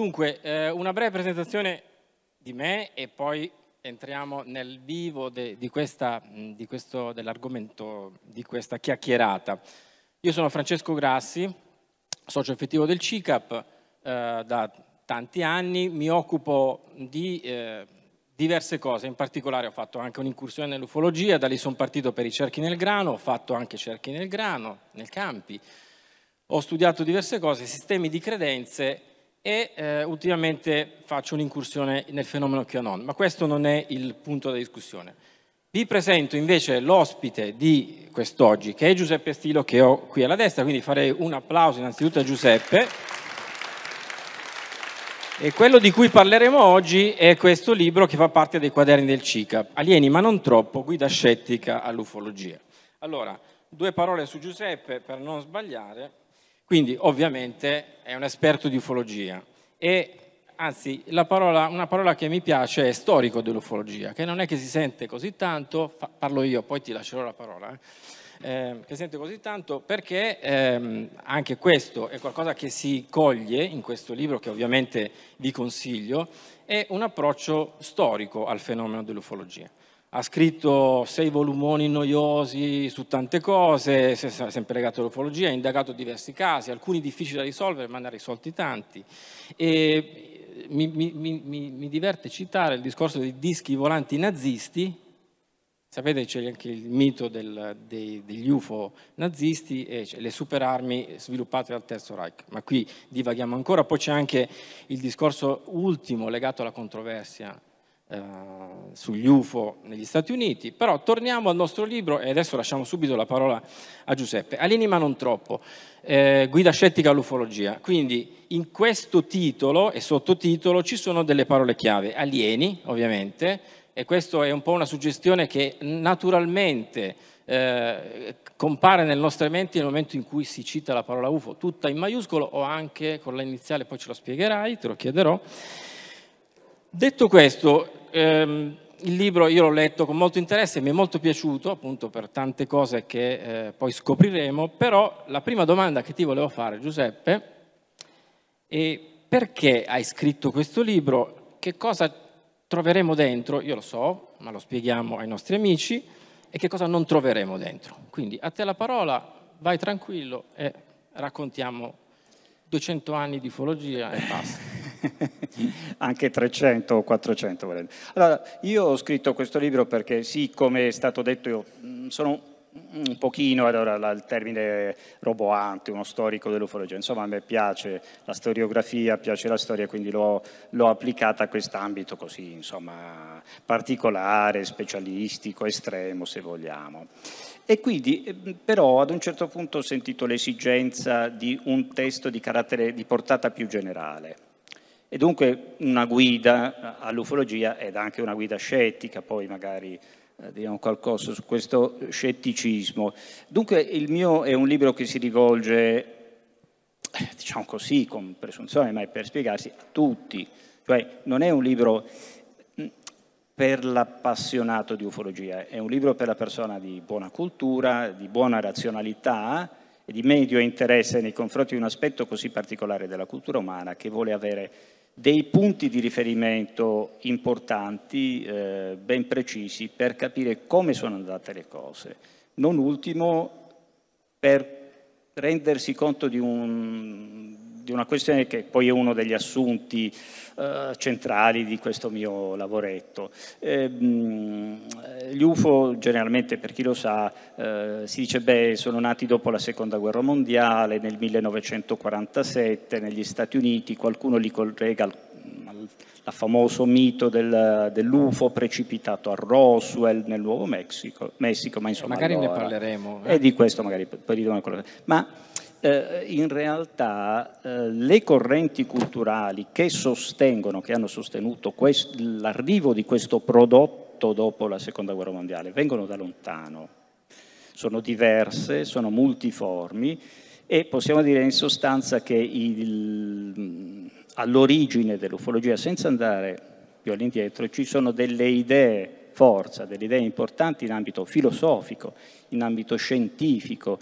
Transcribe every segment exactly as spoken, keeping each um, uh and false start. Dunque, eh, una breve presentazione di me e poi entriamo nel vivo de, di questa, di questo, dell'argomento di questa chiacchierata. Io sono Francesco Grassi, socio effettivo del C I C A P eh, da tanti anni, mi occupo di eh, diverse cose, in particolare ho fatto anche un'incursione nell'ufologia, da lì sono partito per i cerchi nel grano, ho fatto anche cerchi nel grano, nel campi, ho studiato diverse cose, sistemi di credenze e eh, ultimamente faccio un'incursione nel fenomeno QAnon, ma questo non è il punto della discussione. Vi presento invece l'ospite di quest'oggi, che è Giuseppe Stilo, che ho qui alla destra, quindi farei un applauso innanzitutto a Giuseppe. E quello di cui parleremo oggi è questo libro che fa parte dei quaderni del C I C A P, Alieni ma non troppo, guida scettica all'ufologia. Allora, due parole su Giuseppe per non sbagliare. Quindi ovviamente è un esperto di ufologia e anzi la parola, una parola che mi piace è storico dell'ufologia, che non è che si sente così tanto, fa, parlo io poi ti lascerò la parola, eh, eh, che si sente così tanto perché ehm, anche questo è qualcosa che si coglie in questo libro che ovviamente vi consiglio, è un approccio storico al fenomeno dell'ufologia. Ha scritto sei volumoni noiosi su tante cose, sempre legato all'ufologia, ha indagato diversi casi, alcuni difficili da risolvere, ma ne ha risolti tanti. E mi, mi, mi, mi diverte citare il discorso dei dischi volanti nazisti. Sapete c'è anche il mito del, dei, degli U F O nazisti e le superarmi sviluppate dal Terzo Reich, ma qui divaghiamo ancora. Poi c'è anche il discorso ultimo legato alla controversia Uh, sugli U F O negli Stati Uniti, però torniamo al nostro libro e adesso lasciamo subito la parola a Giuseppe. Alieni ma non troppo, eh, guida scettica all'ufologia. Quindi in questo titolo e sottotitolo ci sono delle parole chiave, alieni ovviamente, e questo è un po' una suggestione che naturalmente eh, compare nelle nostre menti nel momento in cui si cita la parola U F O, tutta in maiuscolo o anche con la iniziale, poi ce lo spiegherai, te lo chiederò. Detto questo, ehm, il libro io l'ho letto con molto interesse, mi è molto piaciuto appunto per tante cose che eh, poi scopriremo, però la prima domanda che ti volevo fare, Giuseppe, è perché hai scritto questo libro, che cosa troveremo dentro, io lo so, ma lo spieghiamo ai nostri amici, e che cosa non troveremo dentro. Quindi a te la parola, vai tranquillo e raccontiamo duecento anni di ufologia e basta. Anche trecento o quattrocento volendo. Allora, io ho scritto questo libro perché sì, come è stato detto, io sono un pochino, allora il termine roboante, uno storico dell'ufologia, insomma a me piace la storiografia, piace la storia, quindi l'ho applicata a quest'ambito così, insomma, particolare, specialistico, estremo se vogliamo. E quindi però ad un certo punto ho sentito l'esigenza di un testo di carattere, di portata più generale. E dunque una guida all'ufologia ed anche una guida scettica, poi magari eh, diciamo qualcosa su questo scetticismo. Dunque il mio è un libro che si rivolge, diciamo così, con presunzione, ma è per spiegarsi, a tutti. Cioè non è un libro per l'appassionato di ufologia, è un libro per la persona di buona cultura, di buona razionalità, e di medio interesse nei confronti di un aspetto così particolare della cultura umana che vuole avere dei punti di riferimento importanti, eh, ben precisi, per capire come sono andate le cose. Non ultimo, per rendersi conto di, un, di una questione che poi è uno degli assunti eh, centrali di questo mio lavoretto. Eh, mh, gli U F O generalmente, per chi lo sa, eh, si dice beh, sono nati dopo la seconda guerra mondiale, nel millenovecentoquarantasette negli Stati Uniti, qualcuno li collega al, al, al famoso mito del, dell'U F O precipitato a Roswell nel Nuovo Messico, Messico ma insomma magari allora, ne parleremo. Eh. E di questo magari per una cosa. Ma eh, in realtà eh, le correnti culturali che sostengono, che hanno sostenuto l'arrivo di questo prodotto dopo la Seconda Guerra Mondiale, vengono da lontano, sono diverse, sono multiformi e possiamo dire in sostanza che il... all'origine dell'ufologia, senza andare più all'indietro, ci sono delle idee forza, delle idee importanti in ambito filosofico, in ambito scientifico,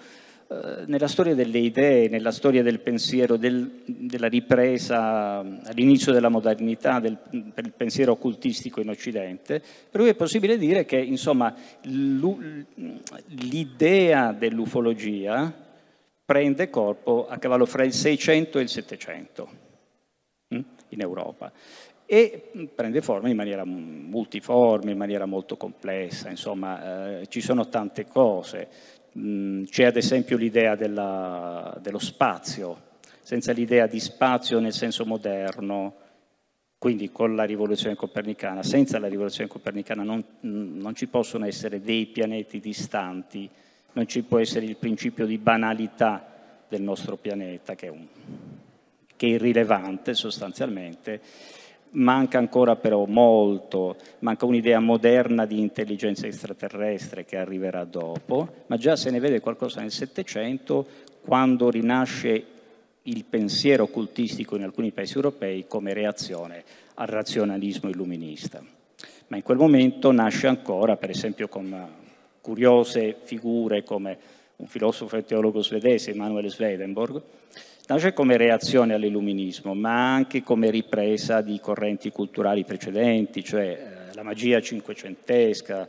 nella storia delle idee, nella storia del pensiero, del, della ripresa all'inizio della modernità del, del pensiero occultistico in Occidente, per cui è possibile dire che insomma l'idea dell'ufologia prende corpo a cavallo fra il seicento e il settecento in Europa e prende forma in maniera multiforme, in maniera molto complessa, insomma eh, ci sono tante cose. C'è ad esempio l'idea dello spazio, senza l'idea di spazio nel senso moderno, quindi con la rivoluzione copernicana. Senza la rivoluzione copernicana non, non ci possono essere dei pianeti distanti, non ci può essere il principio di banalità del nostro pianeta, che è, un, che è irrilevante sostanzialmente. Manca ancora però molto, manca un'idea moderna di intelligenza extraterrestre che arriverà dopo, ma già se ne vede qualcosa nel Settecento, quando rinasce il pensiero occultistico in alcuni paesi europei come reazione al razionalismo illuminista. Ma in quel momento nasce ancora, per esempio, con curiose figure come un filosofo e teologo svedese, Emanuel Swedenborg, nasce come reazione all'illuminismo, ma anche come ripresa di correnti culturali precedenti, cioè eh, la magia cinquecentesca, eh,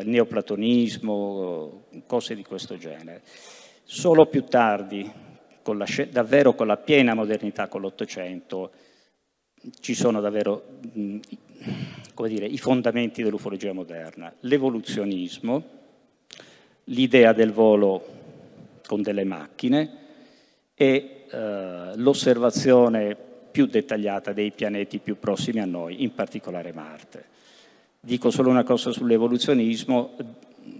il neoplatonismo, cose di questo genere. Solo più tardi, con la, davvero con la piena modernità, con l'Ottocento, ci sono davvero mh, come dire, i fondamenti dell'ufologia moderna. L'evoluzionismo, l'idea del volo con delle macchine e Uh, l'osservazione più dettagliata dei pianeti più prossimi a noi, in particolare Marte. Dico solo una cosa sull'evoluzionismo,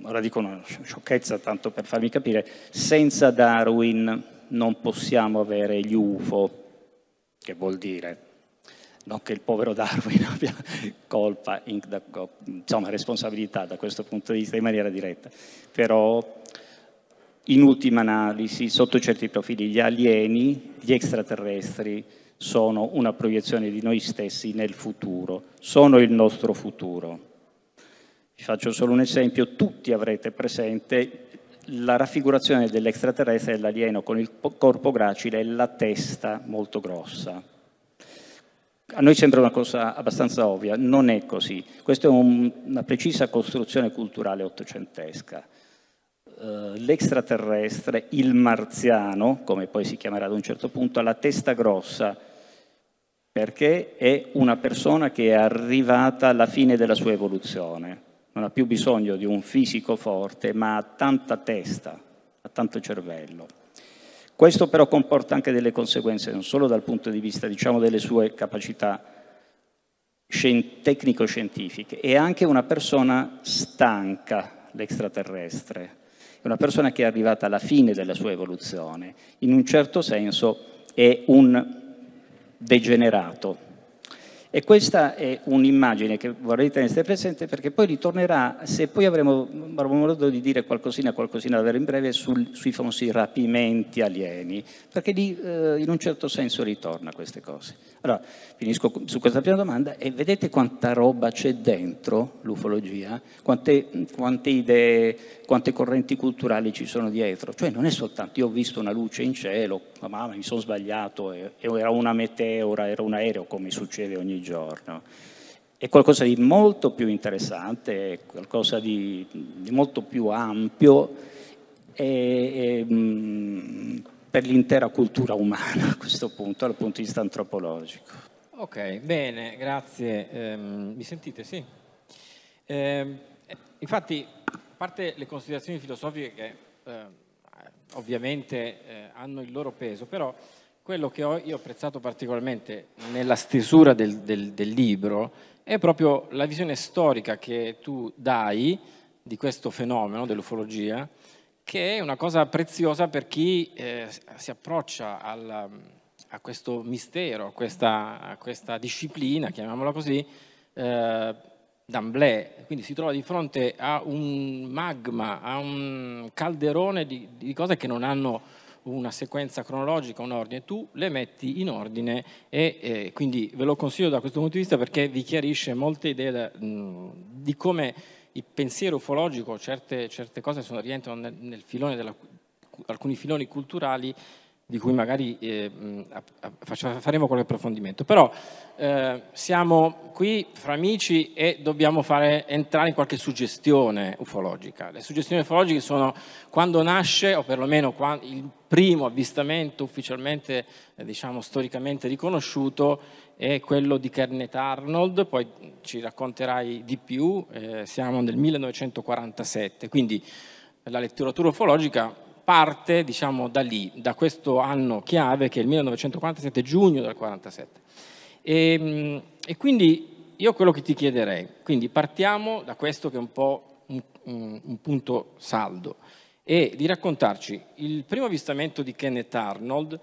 ora dico una sciocchezza tanto per farmi capire: senza Darwin non possiamo avere gli U F O, che vuol dire non che il povero Darwin abbia colpa, in, da, insomma responsabilità da questo punto di vista in maniera diretta, però in ultima analisi, sotto certi profili, gli alieni, gli extraterrestri, sono una proiezione di noi stessi nel futuro, sono il nostro futuro. Vi faccio solo un esempio: tutti avrete presente la raffigurazione dell'extraterrestre e dell'alieno con il corpo gracile e la testa molto grossa. A noi sembra una cosa abbastanza ovvia, non è così. Questa è un, una precisa costruzione culturale ottocentesca. L'extraterrestre, il marziano, come poi si chiamerà ad un certo punto, ha la testa grossa perché è una persona che è arrivata alla fine della sua evoluzione, non ha più bisogno di un fisico forte, ma ha tanta testa, ha tanto cervello. Questo però comporta anche delle conseguenze, non solo dal punto di vista, diciamo, delle sue capacità tecnico-scientifiche, è anche una persona stanca, l'extraterrestre. È una persona che è arrivata alla fine della sua evoluzione, in un certo senso è un degenerato. E questa è un'immagine che vorrei tenere presente, perché poi ritornerà, se poi avremo, avremo modo di dire qualcosina, qualcosina davvero in breve, sul, sui famosi rapimenti alieni, perché lì eh, in un certo senso ritorna queste cose. Allora, finisco su questa prima domanda e vedete quanta roba c'è dentro l'ufologia, quante, quante idee, quante correnti culturali ci sono dietro. Cioè non è soltanto io ho visto una luce in cielo, ma mamma mi sono sbagliato, e, e era una meteora, era un aereo, come succede ogni giorno. È qualcosa di molto più interessante, è qualcosa di, di molto più ampio e, e, mh, per l'intera cultura umana a questo punto, dal punto di vista antropologico. Ok, bene, grazie. Eh, mi sentite? Sì. Eh, infatti, a parte le considerazioni filosofiche che eh, ovviamente eh, hanno il loro peso, però quello che ho, io ho apprezzato particolarmente nella stesura del, del, del libro è proprio la visione storica che tu dai di questo fenomeno dell'ufologia, che è una cosa preziosa per chi eh, si approccia al, a questo mistero, a questa, a questa disciplina, chiamiamola così, eh, d'amblè. Quindi si trova di fronte a un magma, a un calderone di, di cose che non hanno una sequenza cronologica, un ordine, tu le metti in ordine e eh, quindi ve lo consiglio da questo punto di vista, perché vi chiarisce molte idee da, mh, di come il pensiero ufologico, certe, certe cose sono, rientrano nel, nel filone della alcuni filoni culturali di cui magari eh, faremo qualche approfondimento. Però eh, siamo qui fra amici e dobbiamo fare, entrare in qualche suggestione ufologica. Le suggestioni ufologiche sono quando nasce, o perlomeno quando, il primo avvistamento ufficialmente, eh, diciamo storicamente riconosciuto, è quello di Kenneth Arnold, poi ci racconterai di più, eh, siamo nel millenovecentoquarantasette, quindi la letteratura ufologica parte, diciamo, da lì, da questo anno chiave che è il millenovecentoquarantasette, giugno del quarantasette. E, e quindi io quello che ti chiederei, quindi partiamo da questo che è un po' un, un punto saldo, e di raccontarci il primo avvistamento di Kenneth Arnold,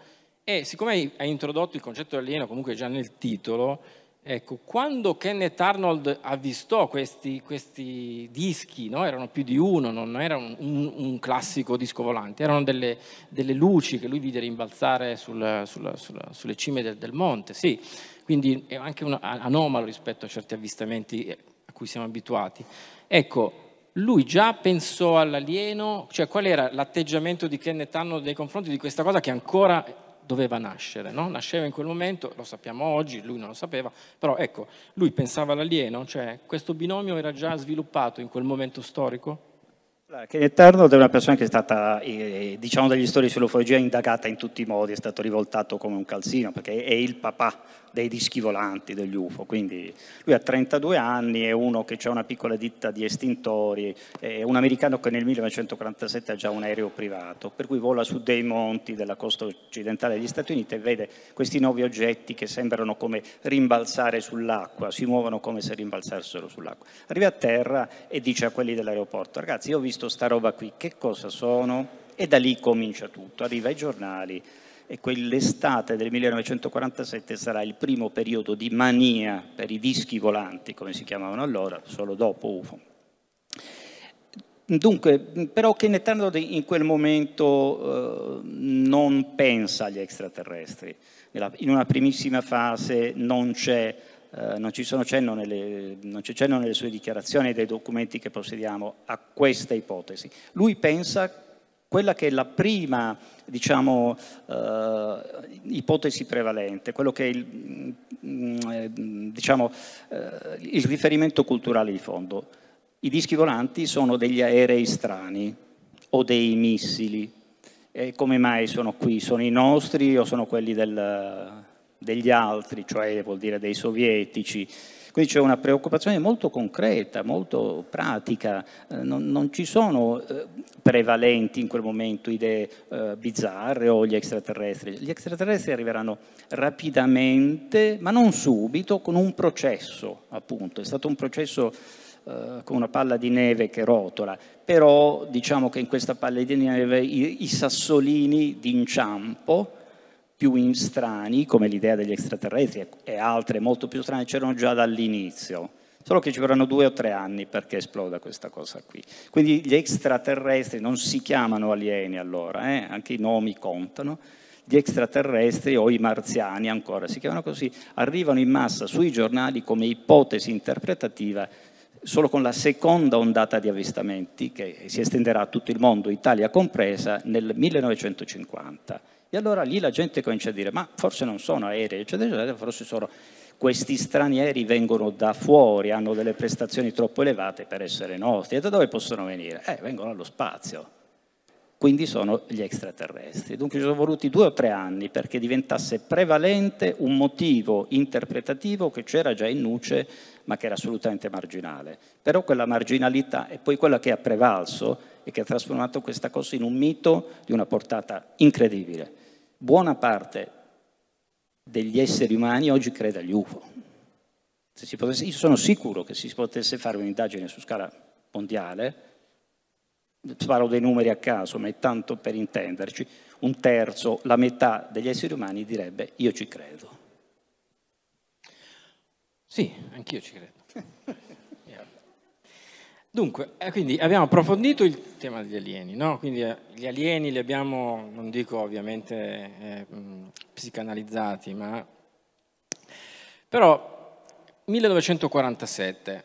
e siccome hai introdotto il concetto alieno comunque già nel titolo, ecco, quando Kenneth Arnold avvistò questi, questi dischi, no? Erano più di uno, non era un, un, un classico disco volante, erano delle, delle luci che lui vide rimbalzare sul, sul, sul, sulle cime del, del monte, sì, quindi è anche un anomalo rispetto a certi avvistamenti a cui siamo abituati. Ecco, lui già pensò all'alieno, cioè qual era l'atteggiamento di Kenneth Arnold nei confronti di questa cosa che ancora doveva nascere, no? Nasceva in quel momento, lo sappiamo oggi, lui non lo sapeva, però ecco, lui pensava all'alieno, cioè questo binomio era già sviluppato in quel momento storico? Kenneth Arnold è una persona che è stata, eh, diciamo dagli storici sull'ufologia, indagata in tutti i modi, è stato rivoltato come un calzino, perché è il papà dei dischi volanti degli U F O, quindi lui ha trentadue anni, è uno che ha una piccola ditta di estintori, è un americano che nel millenovecentoquarantasette ha già un aereo privato, per cui vola su dei monti della costa occidentale degli Stati Uniti e vede questi nuovi oggetti che sembrano come rimbalzare sull'acqua, si muovono come se rimbalzassero sull'acqua. Arriva a terra e dice a quelli dell'aeroporto, ragazzi, io ho visto sta roba qui, che cosa sono? E da lì comincia tutto, arriva ai giornali e quell'estate del millenovecentoquarantasette sarà il primo periodo di mania per i dischi volanti, come si chiamavano allora, solo dopo U F O. Dunque, però Kenneth Arnold in quel momento eh, non pensa agli extraterrestri, in una primissima fase non c'è Uh, non ci sono cenno nelle, non c'è cenno nelle sue dichiarazioni e dei documenti che possediamo a questa ipotesi. Lui pensa quella che è la prima, diciamo, uh, ipotesi prevalente, quello che è il, mm, diciamo, uh, il riferimento culturale di fondo. I dischi volanti sono degli aerei strani o dei missili. E come mai sono qui? Sono i nostri o sono quelli del... degli altri, cioè vuol dire dei sovietici? Quindi c'è una preoccupazione molto concreta, molto pratica, eh, non, non ci sono eh, prevalenti in quel momento idee eh, bizzarre o gli extraterrestri. Gli extraterrestri arriveranno rapidamente, ma non subito, con un processo, appunto, è stato un processo eh, con una palla di neve che rotola, però diciamo che in questa palla di neve i, i sassolini d'inciampo più in strani, come l'idea degli extraterrestri e altre molto più strane, c'erano già dall'inizio, solo che ci vorranno due o tre anni perché esploda questa cosa qui. Quindi gli extraterrestri non si chiamano alieni allora, eh? Anche i nomi contano, gli extraterrestri o i marziani ancora si chiamano così, arrivano in massa sui giornali come ipotesi interpretativa solo con la seconda ondata di avvistamenti che si estenderà a tutto il mondo, Italia compresa, nel millenovecentocinquanta. E allora lì la gente comincia a dire, ma forse non sono aerei, eccetera, eccetera, forse sono questi strani aerei, vengono da fuori, hanno delle prestazioni troppo elevate per essere nostri. E da dove possono venire? Eh, vengono dallo spazio. Quindi sono gli extraterrestri. Dunque ci sono voluti due o tre anni perché diventasse prevalente un motivo interpretativo che c'era già in nuce, ma che era assolutamente marginale. Però quella marginalità è poi quella che ha prevalso e che ha trasformato questa cosa in un mito di una portata incredibile. Buona parte degli esseri umani oggi crede agli U F O. Se si potesse, io sono sicuro che si potesse fare un'indagine su scala mondiale, parlo dei numeri a caso, ma è tanto per intenderci, un terzo, la metà degli esseri umani direbbe io ci credo. Sì, anch'io ci credo. Dunque, eh, quindi abbiamo approfondito il tema degli alieni, no? Quindi eh, gli alieni li abbiamo, non dico ovviamente eh, mh, psicanalizzati, ma però millenovecentoquarantasette,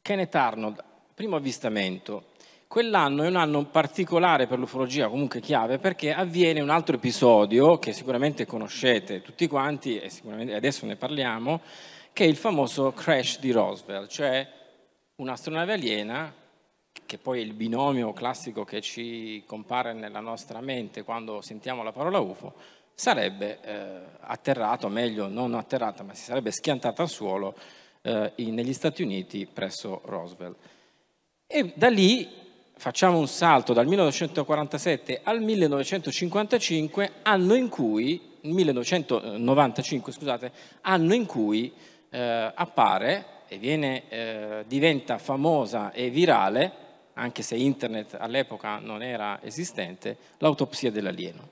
Kenneth Arnold, primo avvistamento. Quell'anno è un anno particolare per l'ufologia, comunque chiave, perché avviene un altro episodio che sicuramente conoscete tutti quanti e sicuramente adesso ne parliamo, che è il famoso crash di Roswell, cioè un'astronave aliena, che poi è il binomio classico che ci compare nella nostra mente quando sentiamo la parola U F O, sarebbe eh, atterrato, o meglio non atterrata, ma si sarebbe schiantata al suolo eh, in, negli Stati Uniti presso Roswell. E da lì facciamo un salto dal millenovecentoquarantasette al millenovecentocinquantacinque, anno in cui, millenovecentonovantacinque scusate, anno in cui eh, appare e viene, eh, diventa famosa e virale, anche se internet all'epoca non era esistente, l'autopsia dell'alieno.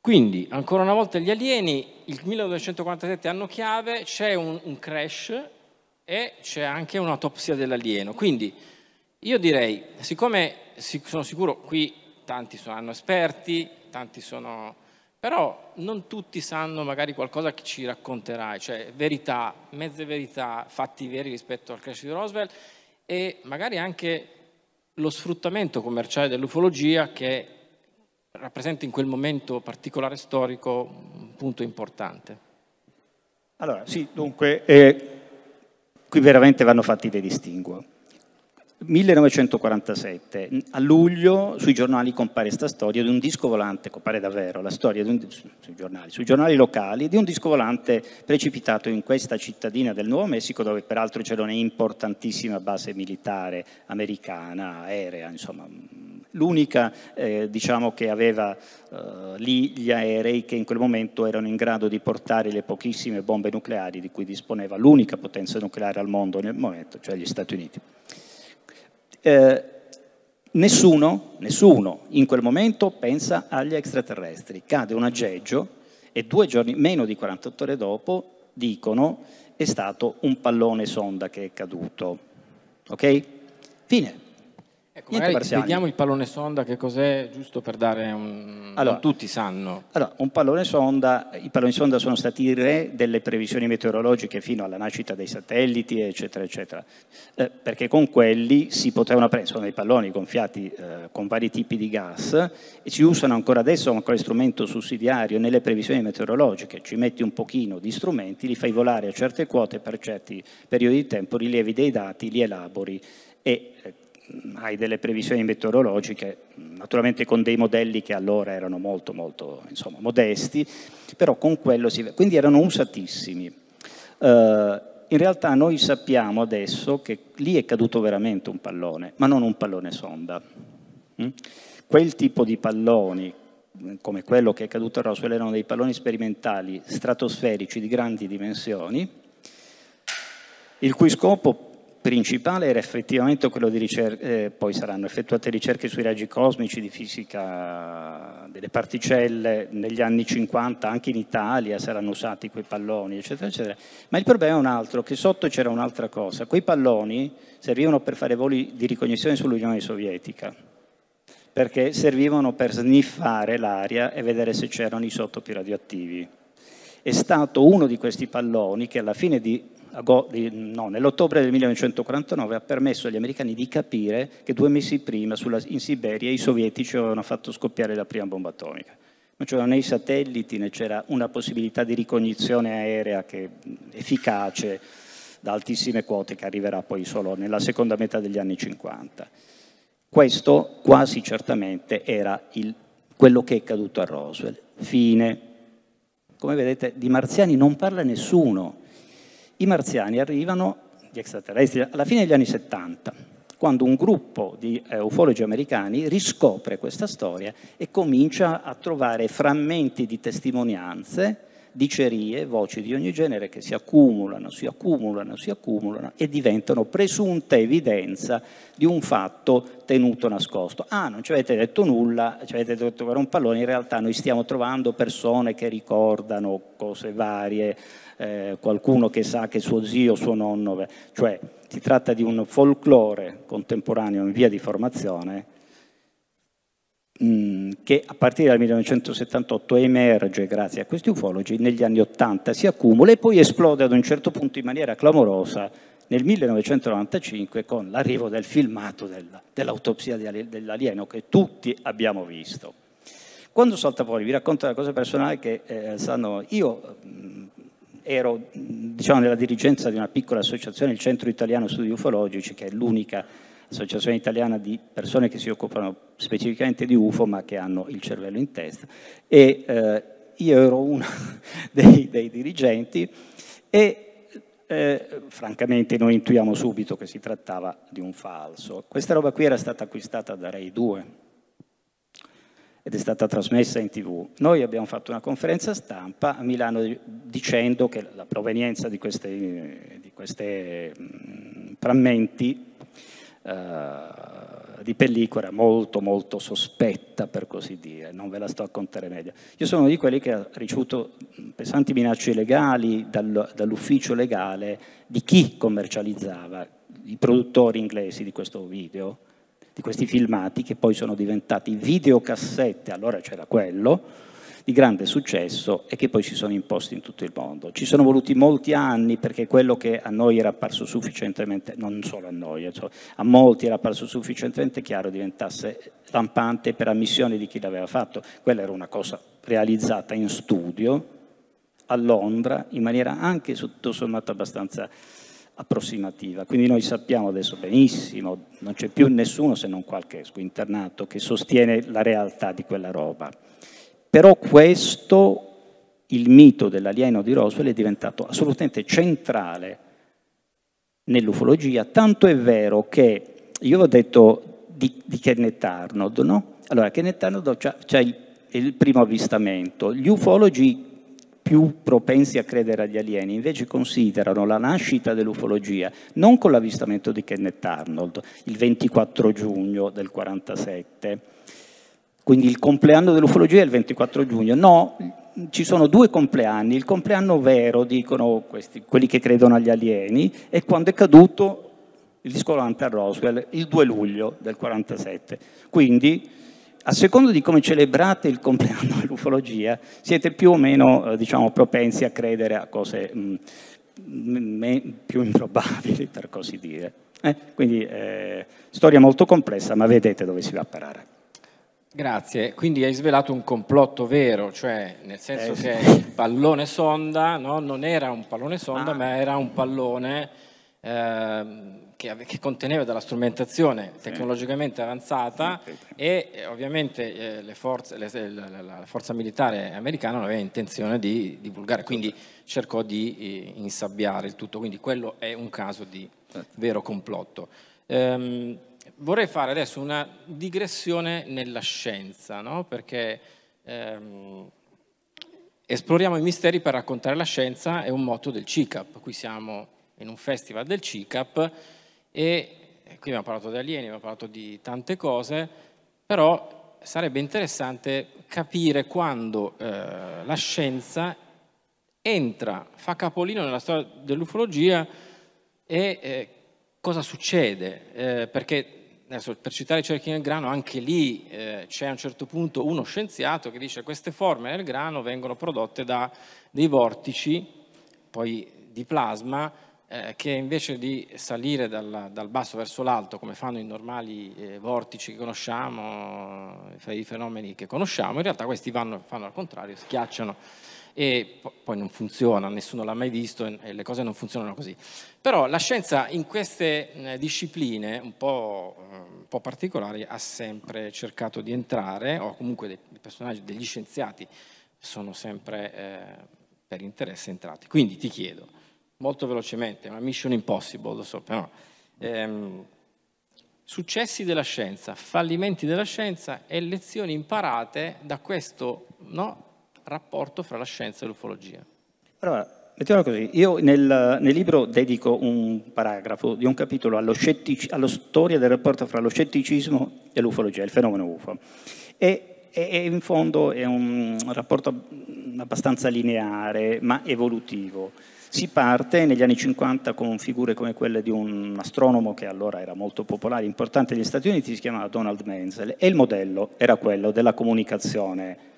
Quindi, ancora una volta gli alieni, il millenovecentoquarantasette anno chiave, c'è un, un crash e c'è anche un'autopsia dell'alieno. Quindi, io direi, siccome sono sicuro qui tanti sono esperti, tanti sono, però non tutti sanno magari qualcosa che ci racconterai, cioè verità, mezze verità, fatti veri rispetto al crash di Roswell e magari anche lo sfruttamento commerciale dell'ufologia che rappresenta in quel momento particolare storico un punto importante. Allora, sì, dunque, eh, qui veramente vanno fatti dei distinguo. millenovecentoquarantasette, a luglio sui giornali compare questa storia di un disco volante, compare davvero la storia di un, sui, giornali, sui giornali locali di un disco volante precipitato in questa cittadina del Nuovo Messico, dove peraltro c'era un'importantissima base militare americana, aerea, insomma l'unica eh, diciamo che aveva eh, lì gli aerei che in quel momento erano in grado di portare le pochissime bombe nucleari di cui disponeva l'unica potenza nucleare al mondo nel momento, cioè gli Stati Uniti. Eh, nessuno, nessuno in quel momento pensa agli extraterrestri, cade un aggeggio e due giorni, meno di quarantotto ore dopo, dicono è stato un pallone sonda che è caduto, ok? Fine. Ecco, vediamo il pallone sonda che cos'è, giusto per dare un... Allora, non tutti sanno. Allora, un pallone sonda, i palloni sonda sono stati i re delle previsioni meteorologiche fino alla nascita dei satelliti, eccetera, eccetera, eh, perché con quelli si potevano prendere, sono dei palloni gonfiati eh, con vari tipi di gas e si usano ancora adesso come strumento sussidiario nelle previsioni meteorologiche, ci metti un pochino di strumenti, li fai volare a certe quote per certi periodi di tempo, rilevi dei dati, li elabori e... Eh, hai delle previsioni meteorologiche, naturalmente con dei modelli che allora erano molto molto insomma, modesti, però con quello si... quindi erano usatissimi. Uh, in realtà noi sappiamo adesso che lì è caduto veramente un pallone, ma non un pallone sonda. Mm? Quel tipo di palloni, come quello che è caduto a Roswell, erano dei palloni sperimentali stratosferici di grandi dimensioni, il cui scopo principale era effettivamente quello di ricerche, eh, poi saranno effettuate ricerche sui raggi cosmici, di fisica delle particelle negli anni cinquanta, anche in Italia saranno usati quei palloni, eccetera, eccetera. Ma il problema è un altro, che sotto c'era un'altra cosa. Quei palloni servivano per fare voli di ricognizione sull'Unione Sovietica, perché servivano per sniffare l'aria e vedere se c'erano i sottopi radioattivi. È stato uno di questi palloni che alla fine di... No, nell'ottobre del millenovecentoquarantanove ha permesso agli americani di capire che due mesi prima sulla, in Siberia i sovietici avevano fatto scoppiare la prima bomba atomica. Non c'erano né i satelliti né c'era una possibilità di ricognizione aerea che, efficace da altissime quote, che arriverà poi solo nella seconda metà degli anni cinquanta. Questo quasi certamente era il, quello che è caduto a Roswell. Fine. Come vedete di marziani non parla nessuno. I marziani arrivano, gli extraterrestri, alla fine degli anni settanta, quando un gruppo di eh, ufologi americani riscopre questa storia e comincia a trovare frammenti di testimonianze, dicerie, voci di ogni genere che si accumulano, si accumulano, si accumulano e diventano presunta evidenza di un fatto tenuto nascosto. Ah, non ci avete detto nulla, ci avete detto che era un pallone, in realtà noi stiamo trovando persone che ricordano cose varie, Eh, qualcuno che sa che suo zio, suo nonno, cioè si tratta di un folklore contemporaneo in via di formazione mh, che a partire dal millenovecentosettantotto emerge grazie a questi ufologi, negli anni ottanta si accumula e poi esplode ad un certo punto in maniera clamorosa nel millenovecentonovantacinque con l'arrivo del filmato del, dell'autopsia dell'alieno che tutti abbiamo visto. Quando salta fuori, vi racconto una cosa personale che eh, sanno, io mh, ero diciamo, nella dirigenza di una piccola associazione, il Centro Italiano Studi Ufologici, che è l'unica associazione italiana di persone che si occupano specificamente di U F O ma che hanno il cervello in testa, e eh, io ero uno dei, dei dirigenti e eh, francamente noi intuiamo subito che si trattava di un falso. Questa roba qui era stata acquistata da Rai due ed è stata trasmessa in tv. Noi abbiamo fatto una conferenza stampa a Milano dicendo che la provenienza di questi di queste, mh, frammenti Uh, di pellicola molto molto sospetta, per così dire, non ve la sto a contare meglio. Io sono di quelli che ha ricevuto pesanti minacce legali dal, dall'ufficio legale di chi commercializzava, i produttori inglesi di questo video, di questi filmati che poi sono diventati videocassette, allora c'era quello, di grande successo e che poi si sono imposti in tutto il mondo. Ci sono voluti molti anni perché quello che a noi era apparso sufficientemente, non solo a noi, cioè a molti era apparso sufficientemente chiaro, diventasse lampante per ammissione di chi l'aveva fatto. Quella era una cosa realizzata in studio a Londra in maniera anche tutto sommato abbastanza approssimativa. Quindi noi sappiamo adesso benissimo, non c'è più nessuno se non qualche squinternato che sostiene la realtà di quella roba. Però questo, il mito dell'alieno di Roswell, è diventato assolutamente centrale nell'ufologia, tanto è vero che, io ho detto di, di Kenneth Arnold, no? Allora, Kenneth Arnold c'ha il, il primo avvistamento. Gli ufologi più propensi a credere agli alieni invece considerano la nascita dell'ufologia non con l'avvistamento di Kenneth Arnold, il ventiquattro giugno del quarantasette, quindi il compleanno dell'ufologia è il ventiquattro giugno. No, ci sono due compleanni. Il compleanno vero, dicono questi, quelli che credono agli alieni, è quando è caduto il disco volante a Roswell, il due luglio del quarantasette. Quindi, a seconda di come celebrate il compleanno dell'ufologia, siete più o meno, diciamo, propensi a credere a cose mh, mh, più improbabili, per così dire. Eh? Quindi, eh, storia molto complessa, ma vedete dove si va a parare. Grazie, quindi hai svelato un complotto vero, cioè nel senso eh, che il pallone sonda, no? Non era un pallone sonda, ah. ma era un pallone eh, che, che conteneva della strumentazione sì. tecnologicamente avanzata sì. e eh, ovviamente eh, le forze, le, la, la forza militare americana non aveva intenzione di divulgare, quindi cercò di eh, insabbiare il tutto, quindi quello è un caso di vero complotto. Ehm, Vorrei fare adesso una digressione nella scienza, no? Perché ehm, esploriamo i misteri per raccontare la scienza è un motto del C I C A P. Qui siamo in un festival del C I C A P e qui abbiamo parlato di alieni, abbiamo parlato di tante cose, però sarebbe interessante capire quando eh, la scienza entra, fa capolino nella storia dell'ufologia e eh, cosa succede? Eh, perché, adesso, per citare i cerchi nel grano, anche lì eh, c'è a un certo punto uno scienziato che dice che queste forme nel grano vengono prodotte da dei vortici, poi di plasma, eh, che invece di salire dal, dal basso verso l'alto, come fanno i normali eh, vortici che conosciamo, i fenomeni che conosciamo, in realtà questi vanno, fanno al contrario, schiacciano. E poi non funziona, nessuno l'ha mai visto e le cose non funzionano così. Però la scienza in queste discipline un po', un po' particolari ha sempre cercato di entrare, o comunque dei personaggi, degli scienziati sono sempre eh, per interesse entrati. Quindi ti chiedo, molto velocemente, una mission impossible, lo so, però ehm, successi della scienza, fallimenti della scienza e lezioni imparate da questo, no? Rapporto fra la scienza e l'ufologia. Allora, mettiamo così, io nel, nel libro dedico un paragrafo di un capitolo allo scettici, alla storia del rapporto fra lo scetticismo e l'ufologia, il fenomeno U F O. E, e in fondo è un rapporto abbastanza lineare, ma evolutivo. Si parte negli anni cinquanta con figure come quelle di un astronomo che allora era molto popolare, importante negli Stati Uniti, si chiamava Donald Menzel, e il modello era quello della comunicazione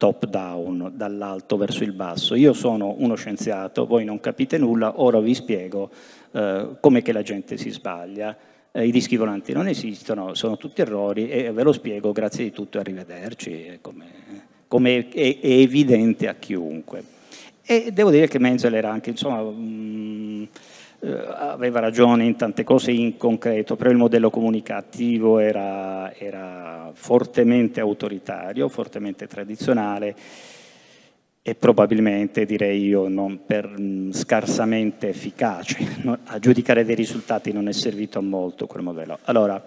top down, dall'alto verso il basso. Io sono uno scienziato, voi non capite nulla, ora vi spiego eh, come che la gente si sbaglia. Eh, I dischi volanti non esistono, sono tutti errori e ve lo spiego, grazie di tutto e arrivederci, come, come è, è evidente a chiunque. E devo dire che Menzel era anche, insomma, mh, eh, aveva ragione in tante cose in concreto, però il modello comunicativo era, era fortemente autoritario, fortemente tradizionale e probabilmente, direi io, non per, mh, scarsamente efficace. No, a giudicare dei risultati non è servito a molto quel modello. Allora,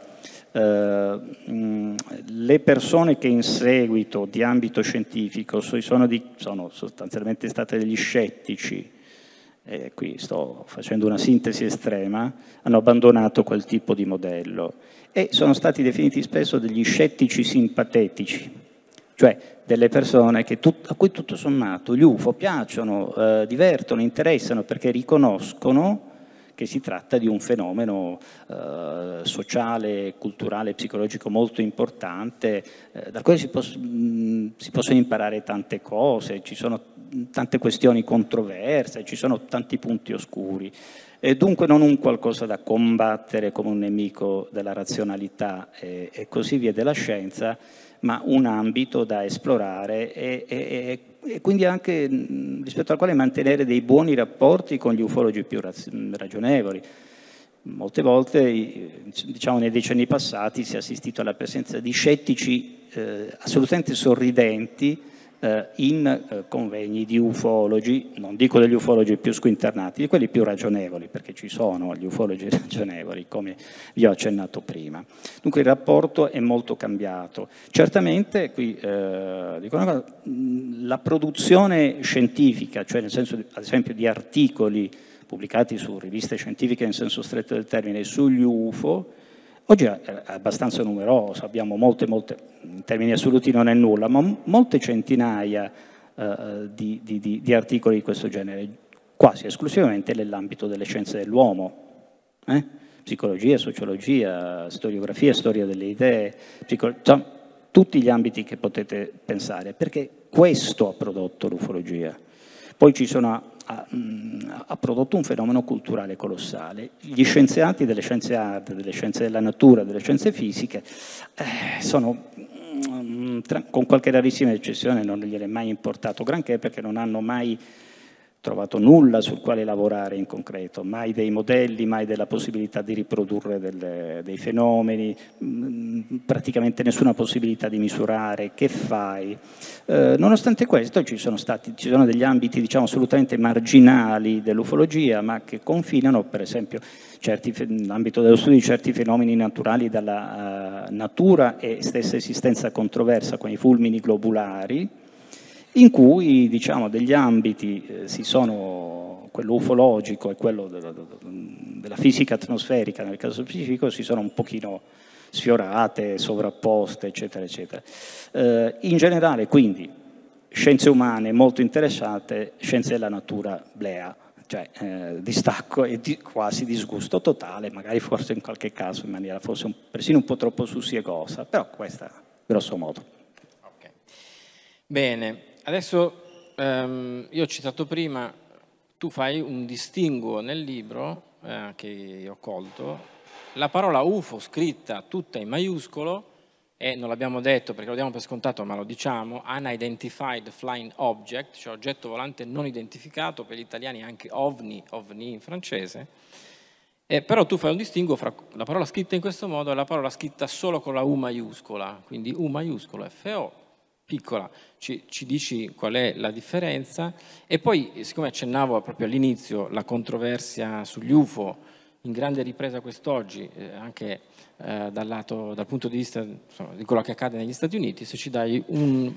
eh, mh, le persone che in seguito di ambito scientifico so, sono, di, sono sostanzialmente state degli scettici, e qui sto facendo una sintesi estrema, hanno abbandonato quel tipo di modello e sono stati definiti spesso degli scettici simpatetici, cioè delle persone che tut, a cui tutto sommato gli U F O piacciono, eh, divertono, interessano, perché riconoscono che si tratta di un fenomeno eh, sociale, culturale, psicologico molto importante, eh, da cui si, poss- mh, si possono imparare tante cose, ci sono tante questioni controverse, ci sono tanti punti oscuri. E dunque non un qualcosa da combattere come un nemico della razionalità e, e così via della scienza, ma un ambito da esplorare e, e, e quindi anche rispetto al quale mantenere dei buoni rapporti con gli ufologi più ragionevoli. Molte volte, diciamo nei decenni passati, si è assistito alla presenza di scettici eh, assolutamente sorridenti eh, in eh, convegni di ufologi, non dico degli ufologi più squinternati, di quelli più ragionevoli, perché ci sono gli ufologi ragionevoli, come vi ho accennato prima. Dunque il rapporto è molto cambiato. Certamente, qui eh, dico una cosa, la produzione scientifica, cioè nel senso di, ad esempio di articoli pubblicati su riviste scientifiche in senso stretto del termine, sugli U F O, oggi è abbastanza numerosa, abbiamo molte, molte, in termini assoluti non è nulla, ma molte centinaia eh, di, di, di articoli di questo genere, quasi esclusivamente nell'ambito delle scienze dell'uomo, eh? Psicologia, sociologia, storiografia, storia delle idee, insomma, tutti gli ambiti che potete pensare, perché questo ha prodotto l'ufologia. Poi ci sono... Ha, ha prodotto un fenomeno culturale colossale. Gli scienziati delle scienze arde, delle scienze della natura, delle scienze fisiche eh, sono, mh, tra, con qualche rarissima eccezione, non gliene è mai importato granché, perché non hanno mai trovato nulla sul quale lavorare in concreto, mai dei modelli, mai della possibilità di riprodurre delle, dei fenomeni, mh, praticamente nessuna possibilità di misurare, che fai? Eh, nonostante questo ci sono, stati, ci sono degli ambiti, diciamo, assolutamente marginali dell'ufologia, ma che confinano, per esempio, nell'ambito dello studio di certi fenomeni naturali dalla uh, natura e stessa esistenza controversa con i fulmini globulari, in cui, diciamo, degli ambiti eh, si sono, quello ufologico e quello de, de, de, della fisica atmosferica nel caso specifico, si sono un pochino sfiorate, sovrapposte, eccetera, eccetera. Eh, in generale, quindi, scienze umane molto interessate, scienze della natura blea, cioè eh, distacco e di, quasi disgusto totale, magari forse in qualche caso in maniera forse un, persino un po' troppo sussiegosa, però questa, grosso modo. Okay. Bene. Adesso, ehm, io ho citato prima, tu fai un distinguo nel libro eh, che ho colto, la parola U F O scritta tutta in maiuscolo, e non l'abbiamo detto perché lo diamo per scontato ma lo diciamo, Unidentified Flying Object, cioè oggetto volante non identificato, per gli italiani anche ovni, ovni in francese, eh, però tu fai un distinguo fra la parola scritta in questo modo e la parola scritta solo con la U maiuscola, quindi U maiuscolo, F O. Piccola, ci, ci dici qual è la differenza? E poi, siccome accennavo proprio all'inizio la controversia sugli U F O, in grande ripresa quest'oggi, eh, anche eh, dal, lato, dal punto di vista, insomma, di quello che accade negli Stati Uniti, se ci dai un,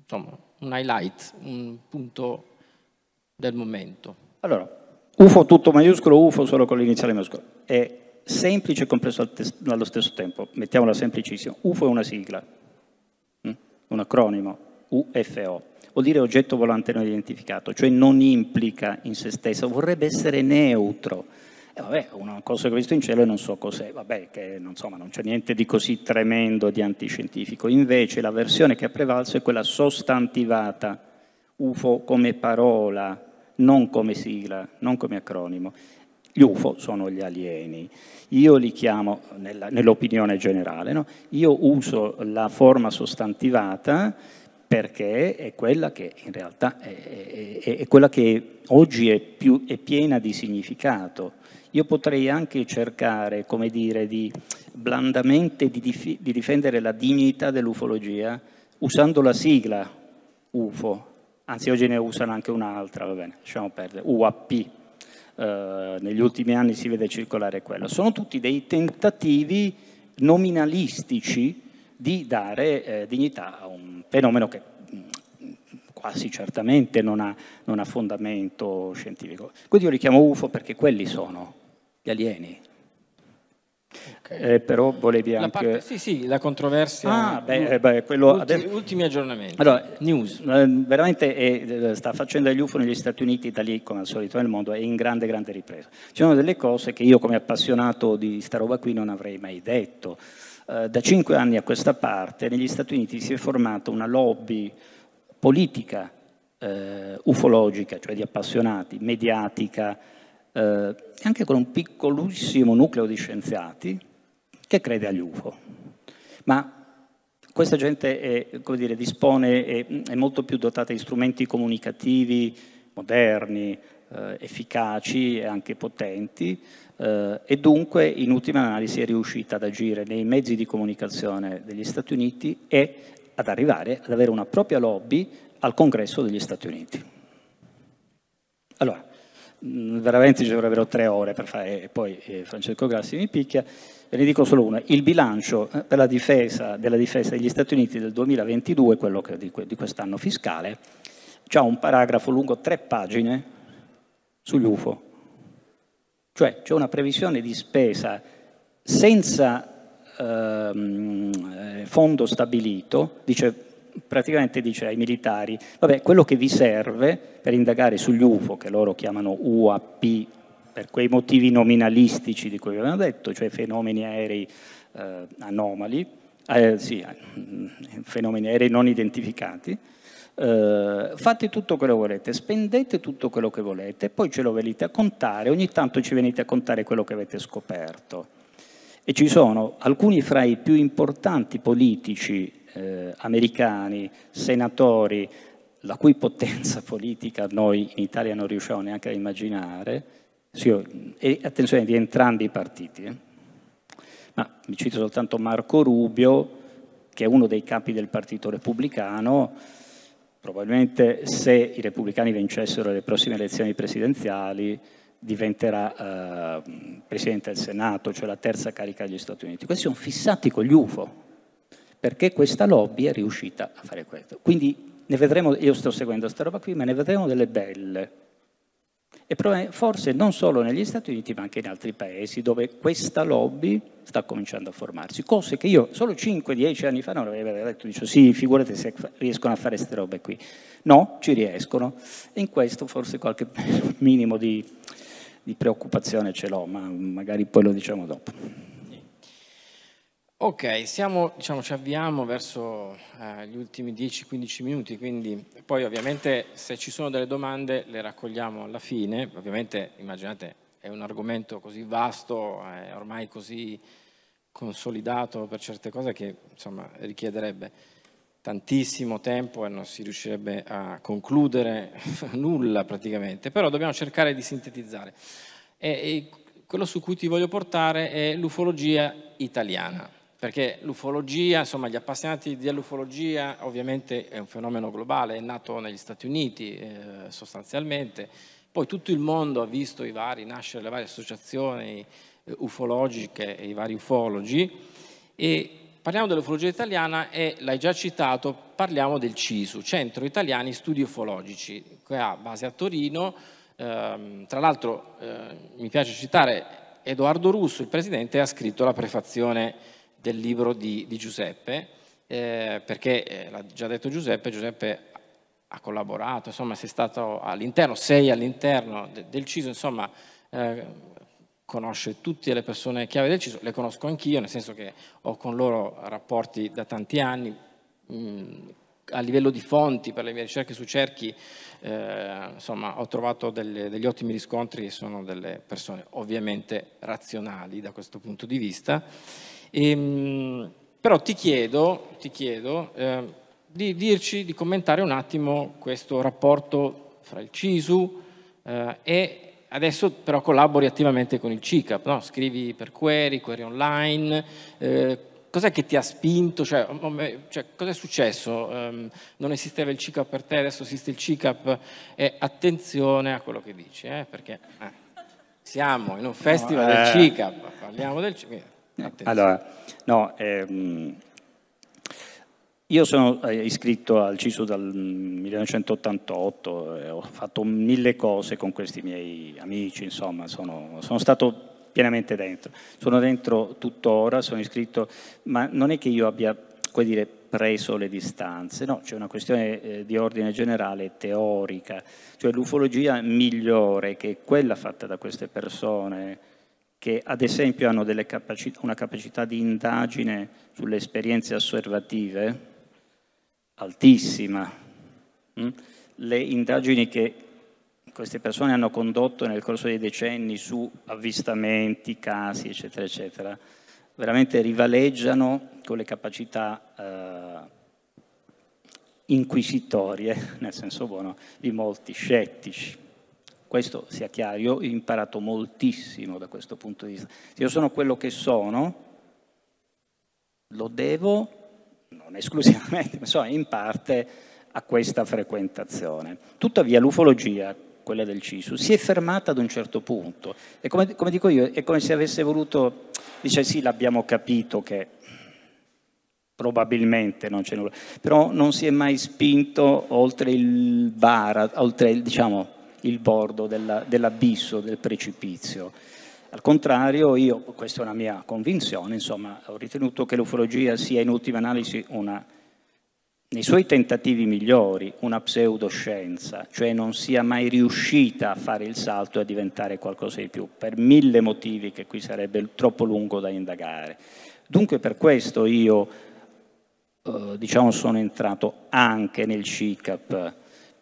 insomma, un highlight, un punto del momento. Allora, U F O tutto maiuscolo, U F O solo con l'iniziale maiuscolo. È semplice e complesso allo stesso tempo, mettiamola semplicissima. U F O è una sigla, un acronimo, U F O, vuol dire oggetto volante non identificato, cioè non implica in se stesso, vorrebbe essere neutro, e vabbè, una cosa che ho visto in cielo e non so cos'è, vabbè, che non, insomma, non c'è niente di così tremendo di antiscientifico. Invece la versione che ha prevalso è quella sostantivata, U F O come parola, non come sigla, non come acronimo. Gli U F O sono gli alieni, io li chiamo, nell'opinione generale, no? Io uso la forma sostantivata perché è quella che in realtà è, è, è, è quella che oggi è, più, è piena di significato. Io potrei anche cercare, come dire, di blandamente di, dif di difendere la dignità dell'ufologia usando la sigla U F O, anzi oggi ne usano anche un'altra, va bene, lasciamo perdere, U A P. Eh, negli ultimi anni si vede circolare quella. Sono tutti dei tentativi nominalistici di dare eh, dignità a un fenomeno che mh, quasi certamente non ha, non ha fondamento scientifico. Quindi io li chiamo U F O perché quelli sono gli alieni. Okay. Eh, però volevi anche... La parte, sì, sì, la controversia... Ah, beh, beh, quello ultimi, adesso... ultimi aggiornamenti. Allora, news. Veramente è, sta facendo degli U F O negli Stati Uniti, da lì, come al solito nel mondo, è in grande, grande ripresa. Ci sono delle cose che io come appassionato di sta roba qui non avrei mai detto. Da cinque anni a questa parte negli Stati Uniti si è formata una lobby politica eh, ufologica, cioè di appassionati, mediatica, eh, anche con un piccolissimo nucleo di scienziati che crede agli U F O. Ma questa gente è, come dire, dispone, è, è molto più dotata di strumenti comunicativi moderni, eh, efficaci e anche potenti, Uh, e dunque in ultima analisi è riuscita ad agire nei mezzi di comunicazione degli Stati Uniti e ad arrivare ad avere una propria lobby al Congresso degli Stati Uniti. Allora, mh, veramente ci dovrebbero tre ore per fare, e poi eh, Francesco Grassi mi picchia, ve ne dico solo una, il bilancio eh, per la difesa, della difesa degli Stati Uniti del duemilaventidue, quello che, di, di quest'anno fiscale, c'ha un paragrafo lungo tre pagine sugli U F O. Cioè c'è una previsione di spesa senza ehm, fondo stabilito, dice, praticamente dice ai militari, vabbè, quello che vi serve per indagare sugli U F O, che loro chiamano U A P per quei motivi nominalistici di cui avevamo detto, cioè fenomeni aerei eh, anomali, eh, sì, fenomeni aerei non identificati, Uh, fate tutto quello che volete, spendete tutto quello che volete, poi ce lo venite a contare, ogni tanto ci venite a contare quello che avete scoperto. E ci sono alcuni fra i più importanti politici eh, americani, senatori, la cui potenza politica noi in Italia non riusciamo neanche a immaginare, sì, e attenzione, di entrambi i partiti. Eh. Ma mi cito soltanto Marco Rubio, che è uno dei capi del Partito Repubblicano. Probabilmente se i repubblicani vincessero le prossime elezioni presidenziali diventerà eh, Presidente del Senato, cioè la terza carica degli Stati Uniti. Questi sono fissati con gli U F O, perché questa lobby è riuscita a fare questo. Quindi ne vedremo, io sto seguendo questa roba qui, ma ne vedremo delle belle. E forse non solo negli Stati Uniti, ma anche in altri paesi dove questa lobby sta cominciando a formarsi. Cose che io solo cinque dieci anni fa non avevo detto, dico sì, figurate se riescono a fare queste robe qui. No, ci riescono. E in questo forse qualche minimo di, di preoccupazione ce l'ho, ma magari poi lo diciamo dopo. Ok, siamo, diciamo, ci avviamo verso eh, gli ultimi dieci quindici minuti, quindi poi ovviamente se ci sono delle domande le raccogliamo alla fine. Ovviamente immaginate, è un argomento così vasto, eh, ormai così consolidato per certe cose che insomma richiederebbe tantissimo tempo e non si riuscirebbe a concludere nulla praticamente, però dobbiamo cercare di sintetizzare. E, e quello su cui ti voglio portare è l'ufologia italiana. Perché l'ufologia, insomma, gli appassionati dell'ufologia ovviamente è un fenomeno globale, è nato negli Stati Uniti eh, sostanzialmente, poi tutto il mondo ha visto i vari, nascere le varie associazioni eh, ufologiche e i vari ufologi. E parliamo dell'ufologia italiana e, l'hai già citato, parliamo del CISU, Centro Italiano Studi Ufologici, che ha base a Torino, eh, tra l'altro eh, mi piace citare Edoardo Russo, il presidente, ha scritto la prefazione del libro di, di Giuseppe, eh, perché eh, l'ha già detto Giuseppe, Giuseppe ha collaborato, insomma sei stato all'interno, sei all'interno de, del CISU, insomma eh, conosce tutte le persone chiave del C I S O, le conosco anch'io, nel senso che ho con loro rapporti da tanti anni, mh, a livello di fonti per le mie ricerche su cerchi, eh, insomma ho trovato delle, degli ottimi riscontri e sono delle persone ovviamente razionali da questo punto di vista. E, mh, però ti chiedo, ti chiedo eh, di dirci, di commentare un attimo questo rapporto fra il C I S U eh, e adesso però collabori attivamente con il C I C A P, no? Scrivi per Query, Query Online, eh, cos'è che ti ha spinto? Cioè, cioè, cos'è successo? Um, non esisteva il C I C A P per te, adesso esiste il C I C A P, e attenzione a quello che dici, eh, perché eh, siamo in un festival no, eh, del C I C A P, parliamo del C I C A P. Attenzione. Allora, no, ehm, io sono iscritto al C I S U dal millenovecentottantotto, e ho fatto mille cose con questi miei amici, insomma, sono, sono stato pienamente dentro. Sono dentro tuttora, sono iscritto, ma non è che io abbia, come dire, preso le distanze, no, c'è una questione eh, di ordine generale, teorica, cioè l'ufologia migliore, che è quella fatta da queste persone, che ad esempio hanno delle capaci- una capacità di indagine sulle esperienze osservative, altissima. Le indagini che queste persone hanno condotto nel corso dei decenni su avvistamenti, casi, eccetera, eccetera, veramente rivaleggiano con le capacità eh, inquisitorie, nel senso buono, di molti scettici. Questo sia chiaro, io ho imparato moltissimo da questo punto di vista. Se io sono quello che sono, lo devo... non esclusivamente, ma insomma in parte a questa frequentazione. Tuttavia l'ufologia, quella del C I S U, si è fermata ad un certo punto. E come, come dico io, è come se avesse voluto, dice sì, l'abbiamo capito che probabilmente non c'è nulla, però non si è mai spinto oltre il bar, oltre il, diciamo, il bordo della, dell'abisso, del precipizio. Al contrario, io, questa è una mia convinzione, insomma, ho ritenuto che l'ufologia sia in ultima analisi una, nei suoi tentativi migliori, una pseudoscienza, cioè non sia mai riuscita a fare il salto e a diventare qualcosa di più, per mille motivi che qui sarebbe troppo lungo da indagare. Dunque per questo io, eh, diciamo, sono entrato anche nel C I C A P,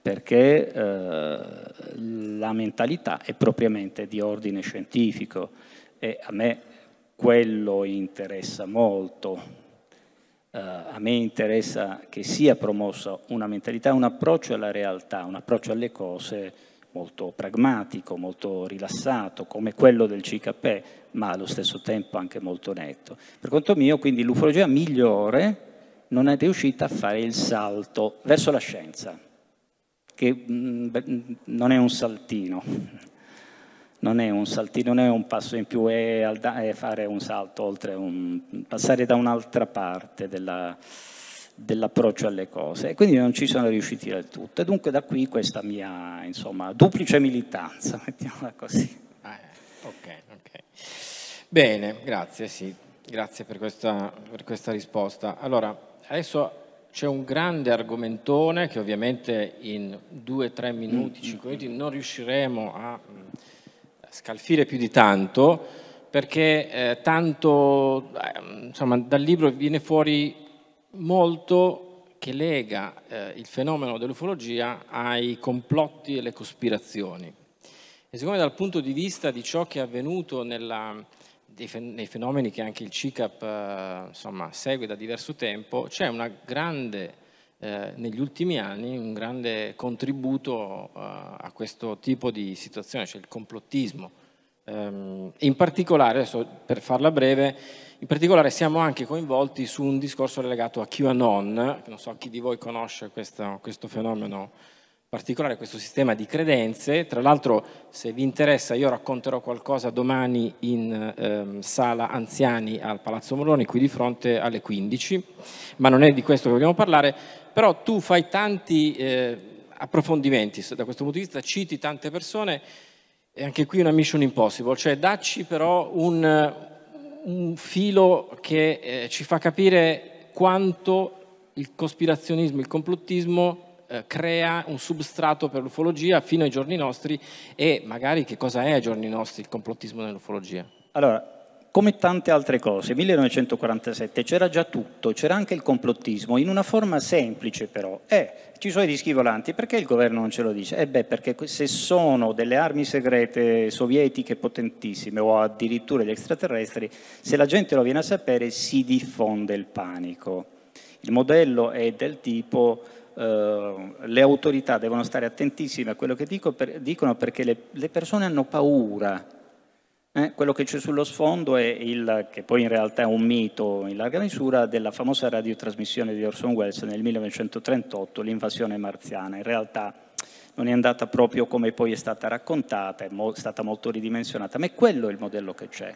perché eh, la mentalità è propriamente di ordine scientifico e a me quello interessa molto. Eh, a me interessa che sia promossa una mentalità, un approccio alla realtà, un approccio alle cose molto pragmatico, molto rilassato, come quello del C I C A P, ma allo stesso tempo anche molto netto. Per conto mio, quindi, l'ufologia migliore non è riuscita a fare il salto verso la scienza, che non è un saltino, non è un saltino, non è un passo in più, è fare un salto oltre, un, passare da un'altra parte della, dell'approccio alle cose. E quindi non ci sono riusciti del tutto. E dunque da qui questa mia, insomma, duplice militanza, mettiamola così. Ah, ok, ok. Bene, grazie, sì, grazie per questa, per questa risposta. Allora, adesso... c'è un grande argomentone che ovviamente in due, tre minuti, cinque minuti non riusciremo a scalfire più di tanto, perché eh, tanto eh, insomma, dal libro viene fuori molto che lega eh, il fenomeno dell'ufologia ai complotti e alle cospirazioni. E secondo me dal punto di vista di ciò che è avvenuto nella... nei fenomeni che anche il C I C A P insomma, segue da diverso tempo, c'è una grande, eh, negli ultimi anni, un grande contributo eh, a questo tipo di situazione, cioè il complottismo. Ehm, in particolare, adesso per farla breve, in particolare siamo anche coinvolti su un discorso legato a QAnon, non so chi di voi conosce questo, questo fenomeno particolare, questo sistema di credenze. Tra l'altro, se vi interessa, io racconterò qualcosa domani in ehm, sala anziani al Palazzo Moroni, qui di fronte, alle quindici, ma non è di questo che vogliamo parlare. Però tu fai tanti eh, approfondimenti da questo punto di vista, citi tante persone, e anche qui una mission impossible, cioè dacci però un, un filo che eh, ci fa capire quanto il cospirazionismo, il complottismo eh, crea un substrato per l'ufologia fino ai giorni nostri, e magari che cosa è ai giorni nostri il complottismo nell'ufologia? Allora, come tante altre cose, millenovecentoquarantasette c'era già tutto, c'era anche il complottismo, in una forma semplice però. Eh, ci sono i dischi volanti, perché il governo non ce lo dice? Eh beh, perché se sono delle armi segrete sovietiche potentissime o addirittura gli extraterrestri, se la gente lo viene a sapere si diffonde il panico. Il modello è del tipo... Uh, le autorità devono stare attentissime a quello che dico per, dicono perché le, le persone hanno paura. Eh, quello che c'è sullo sfondo è il, che poi in realtà è un mito in larga misura, della famosa radiotrasmissione di Orson Welles nel millenovecentotrentotto, l'invasione marziana. In realtà non è andata proprio come poi è stata raccontata, è mo- stata molto ridimensionata, ma è quello il modello che c'è.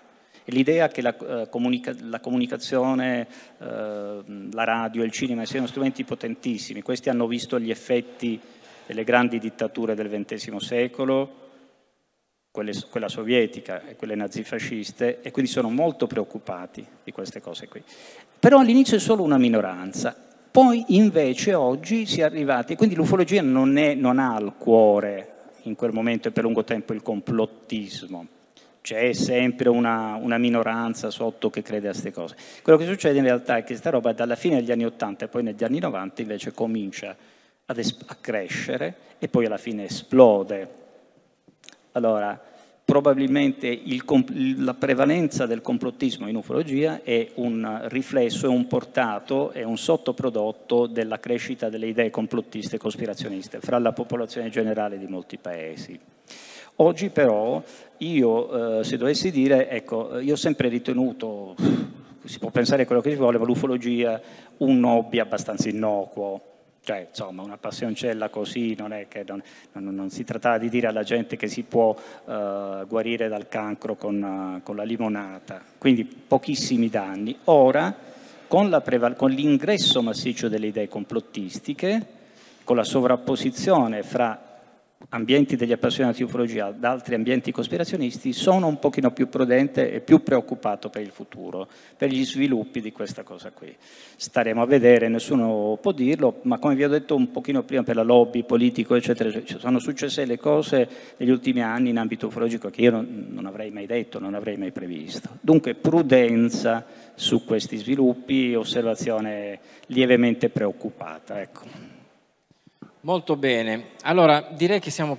L'idea che la, eh, comunica la comunicazione, eh, la radio, il cinema siano strumenti potentissimi, questi hanno visto gli effetti delle grandi dittature del ventesimo secolo, quelle, quella sovietica e quelle nazifasciste, e quindi sono molto preoccupati di queste cose qui. Però all'inizio è solo una minoranza, poi invece oggi si è arrivati, quindi l'ufologia non, è, non ha al cuore in quel momento e per lungo tempo il complottismo. C'è sempre una, una minoranza sotto che crede a queste cose. Quello che succede in realtà è che sta roba dalla fine degli anni ottanta e poi negli anni novanta invece comincia ad a crescere e poi alla fine esplode. Allora, probabilmente il la prevalenza del complottismo in ufologia è un riflesso, è un portato, è un sottoprodotto della crescita delle idee complottiste e cospirazioniste fra la popolazione generale di molti paesi. Oggi però io, eh, se dovessi dire, ecco, io ho sempre ritenuto, si può pensare quello che si vuole, ma l'ufologia un hobby abbastanza innocuo, cioè insomma una passioncella così, non è che non, non, non si trattava di dire alla gente che si può eh, guarire dal cancro con, con la limonata, quindi pochissimi danni. Ora, con l'ingresso massiccio delle idee complottistiche, con la sovrapposizione fra ambienti degli appassionati di ufologia ad altri ambienti cospirazionisti, sono un pochino più prudente e più preoccupato per il futuro, per gli sviluppi di questa cosa qui. Staremo a vedere, nessuno può dirlo, ma come vi ho detto un pochino prima per la lobby politico, eccetera, eccetera, sono successe le cose negli ultimi anni in ambito ufologico che io non, non avrei mai detto, non avrei mai previsto. Dunque prudenza su questi sviluppi, osservazione lievemente preoccupata, ecco. Molto bene, allora direi che siamo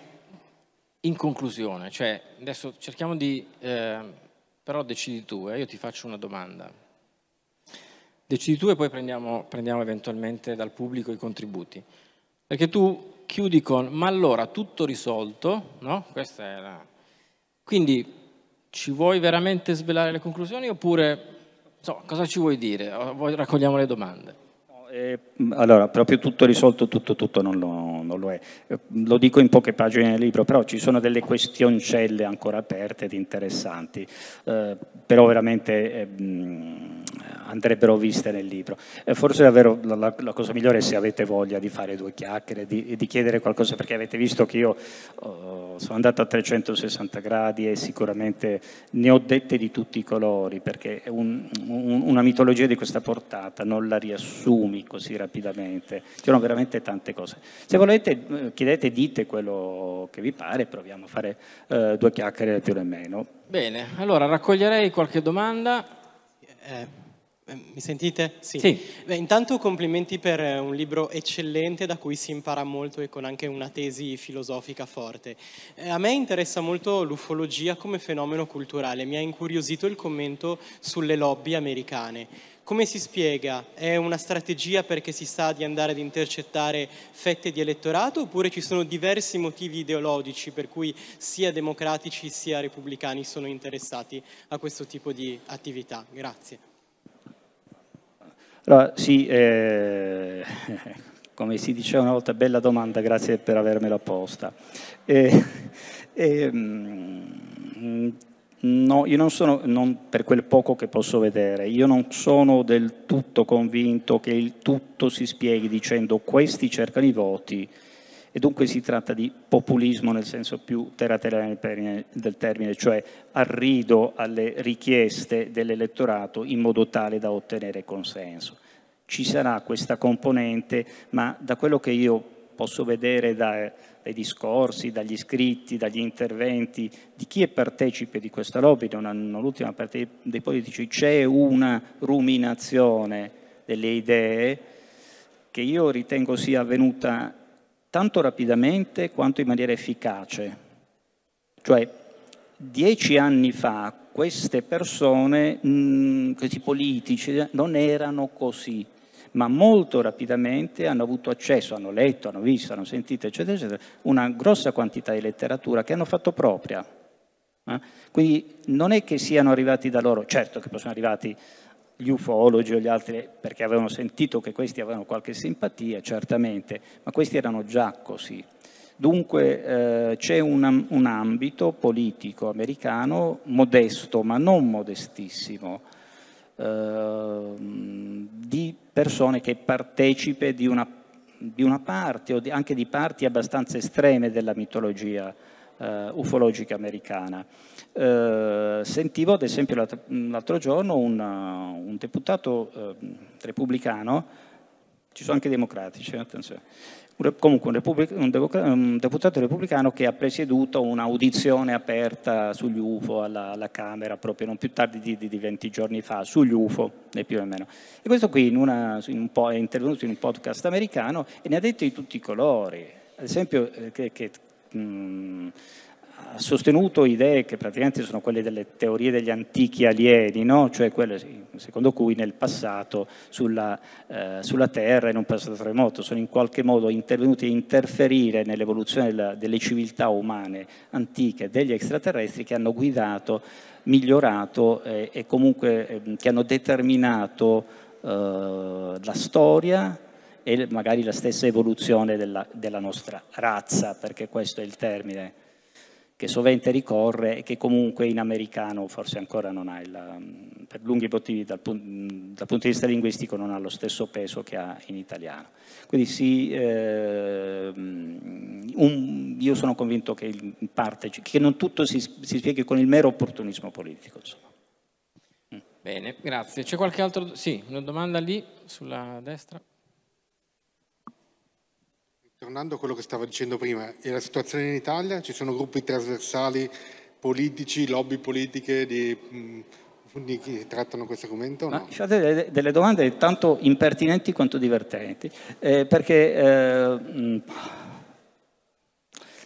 in conclusione, cioè adesso cerchiamo di, eh, però decidi tu, eh, io ti faccio una domanda, decidi tu e poi prendiamo, prendiamo eventualmente dal pubblico i contributi, perché tu chiudi con, ma allora tutto risolto, no? Questa è la... Quindi ci vuoi veramente svelare le conclusioni oppure so, cosa ci vuoi dire? Raccogliamo le domande. Allora, proprio tutto risolto, tutto, tutto non lo, non lo è. Lo dico in poche pagine del libro, però ci sono delle questioncelle ancora aperte ed interessanti, eh, però veramente eh, andrebbero viste nel libro. Eh, forse davvero la, la cosa migliore è se avete voglia di fare due chiacchiere, di, di chiedere qualcosa, perché avete visto che io oh, sono andato a trecentosessanta gradi e sicuramente ne ho dette di tutti i colori, perché un, un, una mitologia di questa portata non la riassumi così rapidamente, ci sono veramente tante cose. Se volete chiedete, dite quello che vi pare, proviamo a fare eh, due chiacchiere più o meno. Bene, allora raccoglierei qualche domanda. Eh, mi sentite? Sì. Sì. Beh, intanto complimenti per un libro eccellente da cui si impara molto e con anche una tesi filosofica forte. Eh, a me interessa molto l'ufologia come fenomeno culturale, mi ha incuriosito il commento sulle lobby americane. Come si spiega? È una strategia perché si sa di andare ad intercettare fette di elettorato oppure ci sono diversi motivi ideologici per cui sia democratici sia repubblicani sono interessati a questo tipo di attività? Grazie. Allora, sì, eh, come si diceva una volta, bella domanda, grazie per avermela posta. Eh, eh, mm, No, io non sono, non, per quel poco che posso vedere, io non sono del tutto convinto che il tutto si spieghi dicendo questi cercano i voti e dunque si tratta di populismo nel senso più terraterreno del termine, cioè arrido alle richieste dell'elettorato in modo tale da ottenere consenso. Ci sarà questa componente, ma da quello che io posso vedere da, dai discorsi, dagli scritti, dagli interventi di chi è partecipe di questa lobby, nell'ultima parte dei politici c'è una ruminazione delle idee che io ritengo sia avvenuta tanto rapidamente quanto in maniera efficace. Cioè, dieci anni fa queste persone, mh, questi politici, non erano così, ma molto rapidamente hanno avuto accesso, hanno letto, hanno visto, hanno sentito, eccetera, eccetera, una grossa quantità di letteratura che hanno fatto propria. Eh? Quindi non è che siano arrivati da loro, certo che possono arrivati gli ufologi o gli altri, perché avevano sentito che questi avevano qualche simpatia, certamente, ma questi erano già così. Dunque eh, c'è un, un ambito politico americano modesto, ma non modestissimo, eh, di persone che partecipe di una, di una parte o di, anche di parti abbastanza estreme della mitologia eh, ufologica americana. Eh, sentivo ad esempio l'altro giorno un, un deputato eh, repubblicano, ci sono anche democratici, attenzione. Comunque un deputato repubblicano che ha presieduto un'audizione aperta sugli U F O alla, alla Camera, proprio non più tardi di, di venti giorni fa, sugli U F O, né più né meno. E questo qui in una, in un po', è intervenuto in un podcast americano e ne ha detto di tutti i colori. Ad esempio eh, che, che, mh, ha sostenuto idee che praticamente sono quelle delle teorie degli antichi alieni, no? Cioè quelle secondo cui nel passato sulla, eh, sulla Terra, in un passato remoto, sono in qualche modo intervenuti a interferire nell'evoluzione della, delle civiltà umane antiche, degli extraterrestri che hanno guidato, migliorato eh, e comunque eh, che hanno determinato eh, la storia e magari la stessa evoluzione della, della nostra razza, perché questo è il termine che sovente ricorre e che comunque in americano forse ancora non ha, il, per lunghi motivi dal, dal punto di vista linguistico non ha lo stesso peso che ha in italiano. Quindi sì, eh, un, io sono convinto che, in parte, che non tutto si, si spieghi con il mero opportunismo politico. Insomma. Bene, grazie. C'è qualche altro? Sì, una domanda lì, sulla destra. Tornando a quello che stavo dicendo prima, e la situazione in Italia, ci sono gruppi trasversali politici, lobby politiche di, di chi trattano questo argomento? No? Fate delle, delle domande tanto impertinenti quanto divertenti, eh, perché, eh, mh,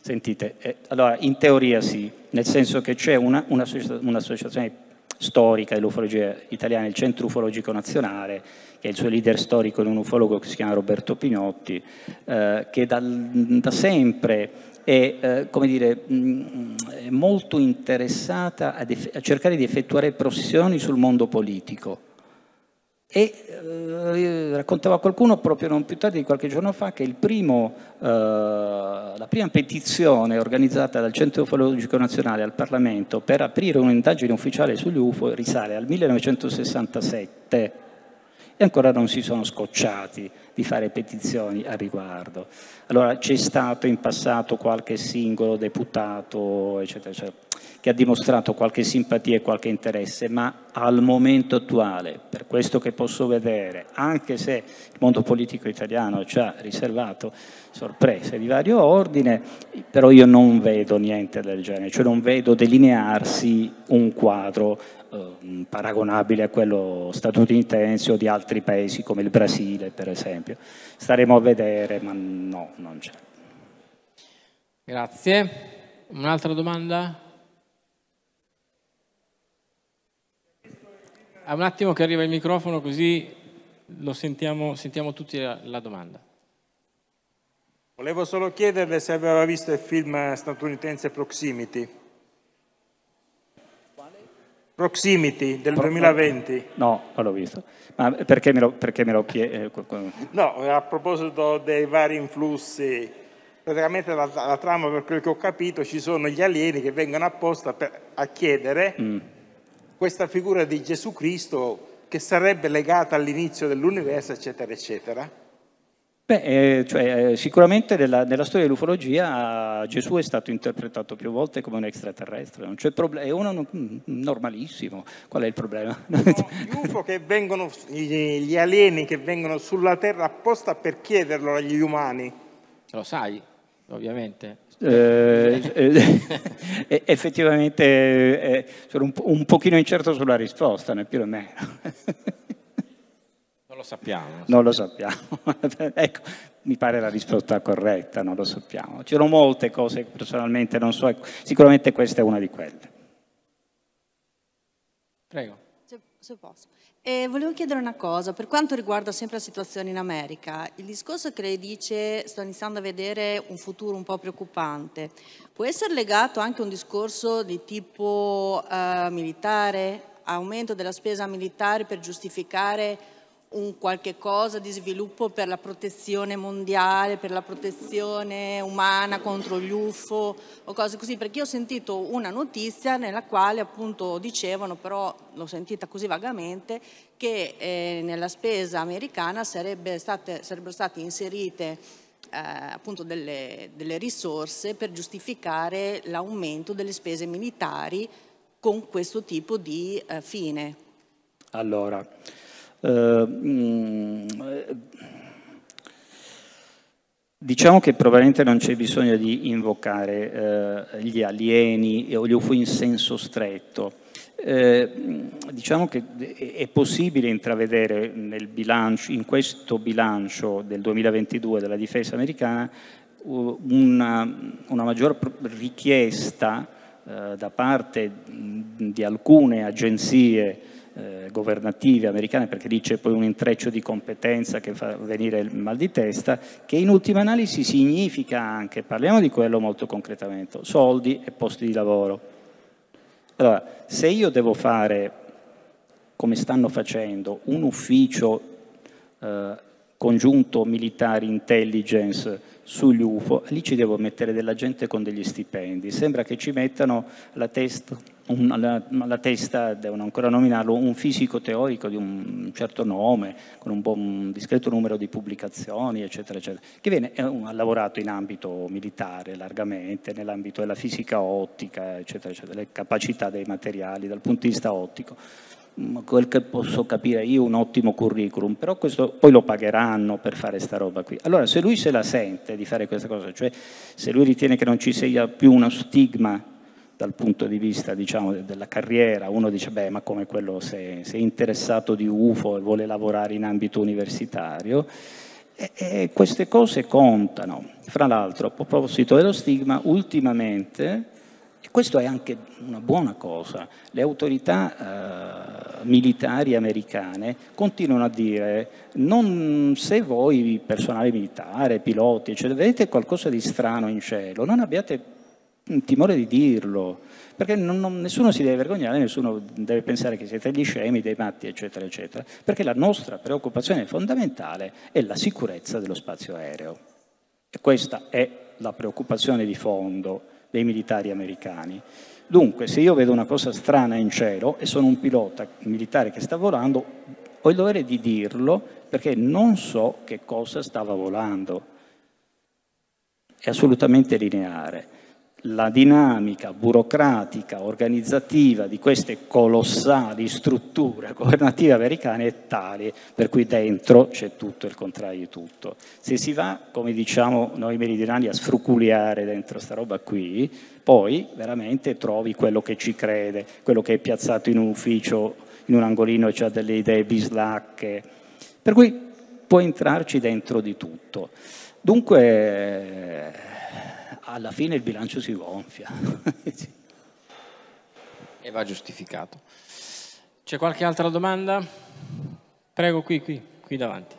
sentite, eh, allora in teoria sì, nel senso che c'è una, un'associazione storica dell'ufologia italiana, il Centro Ufologico Nazionale, che il suo leader storico è un ufologo che si chiama Roberto Pinotti, eh, che da, da sempre è, eh, come dire, mh, è molto interessata a, a cercare di effettuare pressioni sul mondo politico. E eh, raccontava a qualcuno proprio non più tardi di qualche giorno fa che il primo, eh, la prima petizione organizzata dal Centro Ufologico Nazionale al Parlamento per aprire un'indagine ufficiale sugli U F O risale al millenovecentosessantasette. E ancora non si sono scocciati di fare petizioni a riguardo. Allora c'è stato in passato qualche singolo deputato, eccetera, eccetera, che ha dimostrato qualche simpatia e qualche interesse, ma al momento attuale, per questo che posso vedere, anche se il mondo politico italiano ci ha riservato sorprese di vario ordine, però io non vedo niente del genere, cioè non vedo delinearsi un quadro eh, paragonabile a quello statunitense o di altri paesi come il Brasile, per esempio. Staremo a vedere, ma no, non c'è. Grazie. Un'altra domanda? Un attimo che arriva il microfono, così lo sentiamo, sentiamo tutti la, la domanda. Volevo solo chiederle se aveva visto il film statunitense Proximity. Quale? Proximity del Pro duemilaventi. No, non l'ho visto. Ma perché me lo, perché me lo chiede? No, a proposito dei vari influssi, praticamente la, la trama, per quello che ho capito, ci sono gli alieni che vengono apposta per, a chiedere... Mm. questa figura di Gesù Cristo che sarebbe legata all'inizio dell'universo, eccetera, eccetera? Beh, eh, cioè, eh, sicuramente nella, nella storia dell'ufologia Gesù è stato interpretato più volte come un extraterrestre, non c'è problema, è uno normalissimo. Qual è il problema? No, gli U F O che vengono, gli alieni che vengono sulla Terra apposta per chiederlo agli umani. Lo sai, ovviamente. Eh, eh, effettivamente eh, sono un, un pochino incerto sulla risposta, né più né meno. Non lo sappiamo. Non lo sappiamo. Non lo sappiamo. Ecco, mi pare la risposta corretta, non lo sappiamo. Ci sono molte cose che personalmente non so, sicuramente questa è una di quelle. Prego. Se, se posso. Eh, volevo chiedere una cosa, per quanto riguarda sempre la situazione in America, il discorso che lei dice, sto iniziando a vedere un futuro un po' preoccupante, può essere legato anche a un discorso di tipo eh, militare, aumento della spesa militare per giustificare un qualche cosa di sviluppo per la protezione mondiale, per la protezione umana contro gli U F O o cose così, perché io ho sentito una notizia nella quale appunto dicevano, però l'ho sentita così vagamente, che eh, nella spesa americana sarebbe state, sarebbero state inserite eh, appunto delle, delle risorse per giustificare l'aumento delle spese militari con questo tipo di eh, fine. Allora, Uh, diciamo che probabilmente non c'è bisogno di invocare uh, gli alieni o gli U F O in senso stretto. Uh, diciamo che è possibile intravedere nel bilancio, in questo bilancio del duemilaventidue della difesa americana una, una maggior richiesta uh, da parte di alcune agenzie governative americane, perché lì c'è poi un intreccio di competenza che fa venire il mal di testa, che in ultima analisi significa anche, parliamo di quello molto concretamente, soldi e posti di lavoro. Allora, se io devo fare, come stanno facendo, un ufficio eh, congiunto militare intelligence sugli U F O, lì ci devo mettere della gente con degli stipendi, sembra che ci mettano la testa, un, la, la testa devono ancora nominarlo, un fisico teorico di un certo nome, con un, buon, un discreto numero di pubblicazioni, eccetera, eccetera, che viene, è un, ha lavorato in ambito militare largamente, nell'ambito della fisica ottica, eccetera, eccetera, le capacità dei materiali dal punto di vista ottico. Quel che posso capire io, un ottimo curriculum, però questo poi lo pagheranno per fare sta roba qui. Allora, se lui se la sente di fare questa cosa, cioè se lui ritiene che non ci sia più uno stigma dal punto di vista, diciamo, della carriera, uno dice, beh, ma come quello se, se è interessato di U F O e vuole lavorare in ambito universitario, e, e queste cose contano. Fra l'altro, a proposito dello stigma, ultimamente... Questo è anche una buona cosa, le autorità eh, militari americane continuano a dire non, se voi personale militare, piloti, cioè, vedete qualcosa di strano in cielo, non abbiate timore di dirlo, perché non, non, nessuno si deve vergognare, nessuno deve pensare che siete degli scemi, dei matti, eccetera, eccetera, perché la nostra preoccupazione fondamentale è la sicurezza dello spazio aereo e questa è la preoccupazione di fondo dei militari americani. Dunque, se io vedo una cosa strana in cielo e sono un pilota militare che sta volando, ho il dovere di dirlo perché non so che cosa stava volando. È assolutamente lineare. La dinamica burocratica, organizzativa di queste colossali strutture governative americane è tale, per cui dentro c'è tutto il contrario di tutto. Se si va, come diciamo noi meridionali, a sfruculiare dentro sta roba qui, poi veramente trovi quello che ci crede, quello che è piazzato in un ufficio, in un angolino e ha delle idee bislacche, per cui può entrarci dentro di tutto. Dunque... alla fine il bilancio si gonfia e va giustificato. C'è qualche altra domanda? Prego, qui, qui, qui davanti.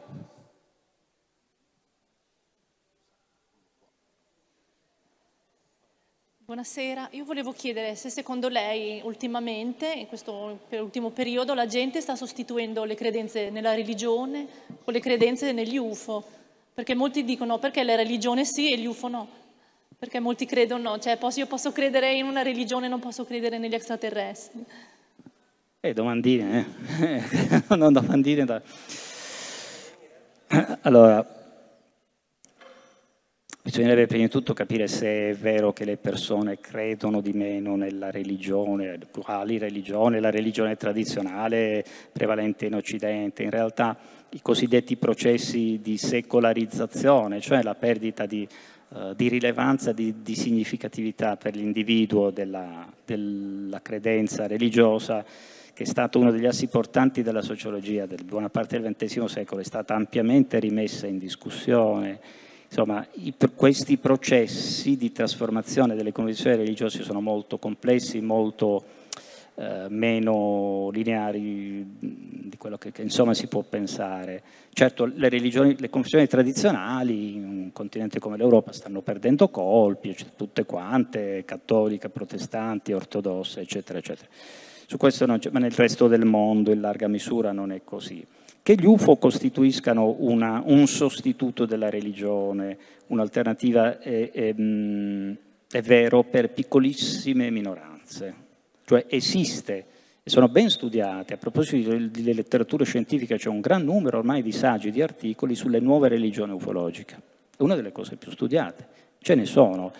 Buonasera, io volevo chiedere se secondo lei ultimamente, in questo ultimo periodo, la gente sta sostituendo le credenze nella religione con le credenze negli U F O, perché molti dicono perché la religione sì e gli U F O no. Perché molti credono, cioè posso, io posso credere in una religione e non posso credere negli extraterrestri. Eh, domandine, eh? non domandine da... Allora, Bisognerebbe prima di tutto capire se è vero che le persone credono di meno nella religione, quali religione, la religione tradizionale prevalente in Occidente. In realtà i cosiddetti processi di secolarizzazione, cioè la perdita di, eh, di rilevanza, di, di significatività per l'individuo della, della credenza religiosa, che è stato uno degli assi portanti della sociologia di buona parte del ventesimo secolo, è stata ampiamente rimessa in discussione. Insomma, i, questi processi di trasformazione delle convinzioni religiose sono molto complessi, molto eh, meno lineari di quello che, che insomma si può pensare. Certo, le religioni, le convinzioni tradizionali in un continente come l'Europa stanno perdendo colpi, cioè, tutte quante, cattolica, protestanti, ortodosse, eccetera, eccetera. Su questo non c'è, ma nel resto del mondo in larga misura non è così. Che gli U F O costituiscano una, un sostituto della religione, un'alternativa è, è, è vero per piccolissime minoranze, cioè esiste e sono ben studiate. A proposito delle letterature scientifiche c'è un gran numero ormai di saggi, di articoli sulle nuove religioni ufologiche, è una delle cose più studiate, ce ne sono,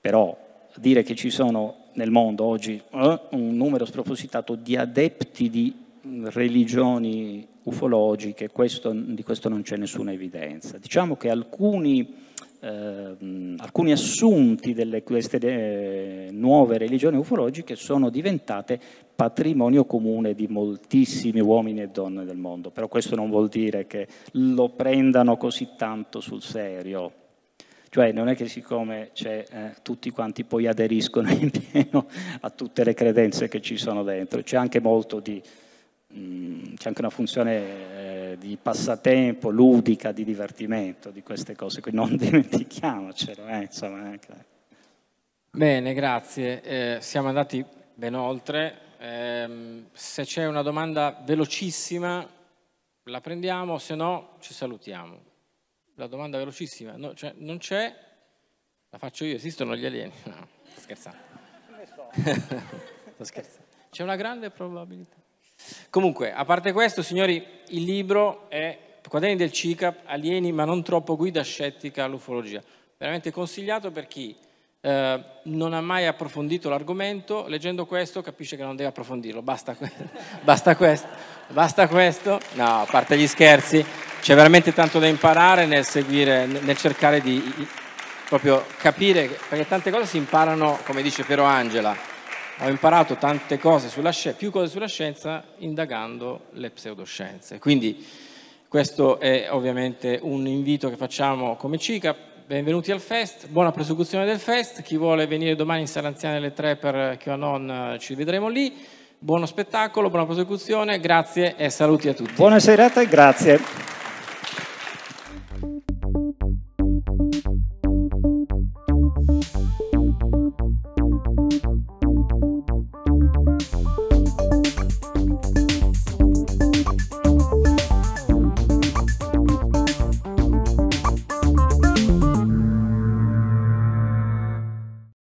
però dire che ci sono nel mondo oggi eh, un numero spropositato di adepti di religioni ufologiche, questo, di questo non c'è nessuna evidenza. Diciamo che alcuni, eh, alcuni assunti delle queste eh, nuove religioni ufologiche sono diventate patrimonio comune di moltissimi uomini e donne del mondo, però questo non vuol dire che lo prendano così tanto sul serio, cioè non è che siccome c'è eh, tutti quanti poi aderiscono in pieno a tutte le credenze che ci sono dentro, c'è anche molto di c'è anche una funzione eh, di passatempo, ludica, di divertimento, di queste cose, quindi non dimentichiamocelo. Eh, insomma, eh. Bene, grazie. Eh, siamo andati ben oltre. Eh, se c'è una domanda velocissima la prendiamo, se no ci salutiamo. La domanda velocissima no, cioè, non c'è, la faccio io, esistono gli alieni? No, sto scherzando. Sto scherzando. C'è una grande probabilità. Comunque, a parte questo, signori, il libro è Quaderni del C I C A P, Alieni ma non troppo, guida scettica all'ufologia. Veramente consigliato per chi eh, non ha mai approfondito l'argomento. Leggendo questo capisce che non deve approfondirlo, basta, que basta questo, basta questo. No, a parte gli scherzi, c'è veramente tanto da imparare nel seguire, nel cercare di proprio capire, perché tante cose si imparano, come dice Piero Angela. Ho imparato tante cose sulla scienza, più cose sulla scienza indagando le pseudoscienze. Quindi questo è ovviamente un invito che facciamo come C I C A P. Benvenuti al Fest, buona prosecuzione del Fest. Chi vuole venire domani in Sala Anziana alle tre per QAnon ci vedremo lì. Buono spettacolo, buona prosecuzione, grazie e saluti a tutti. Buona serata e grazie.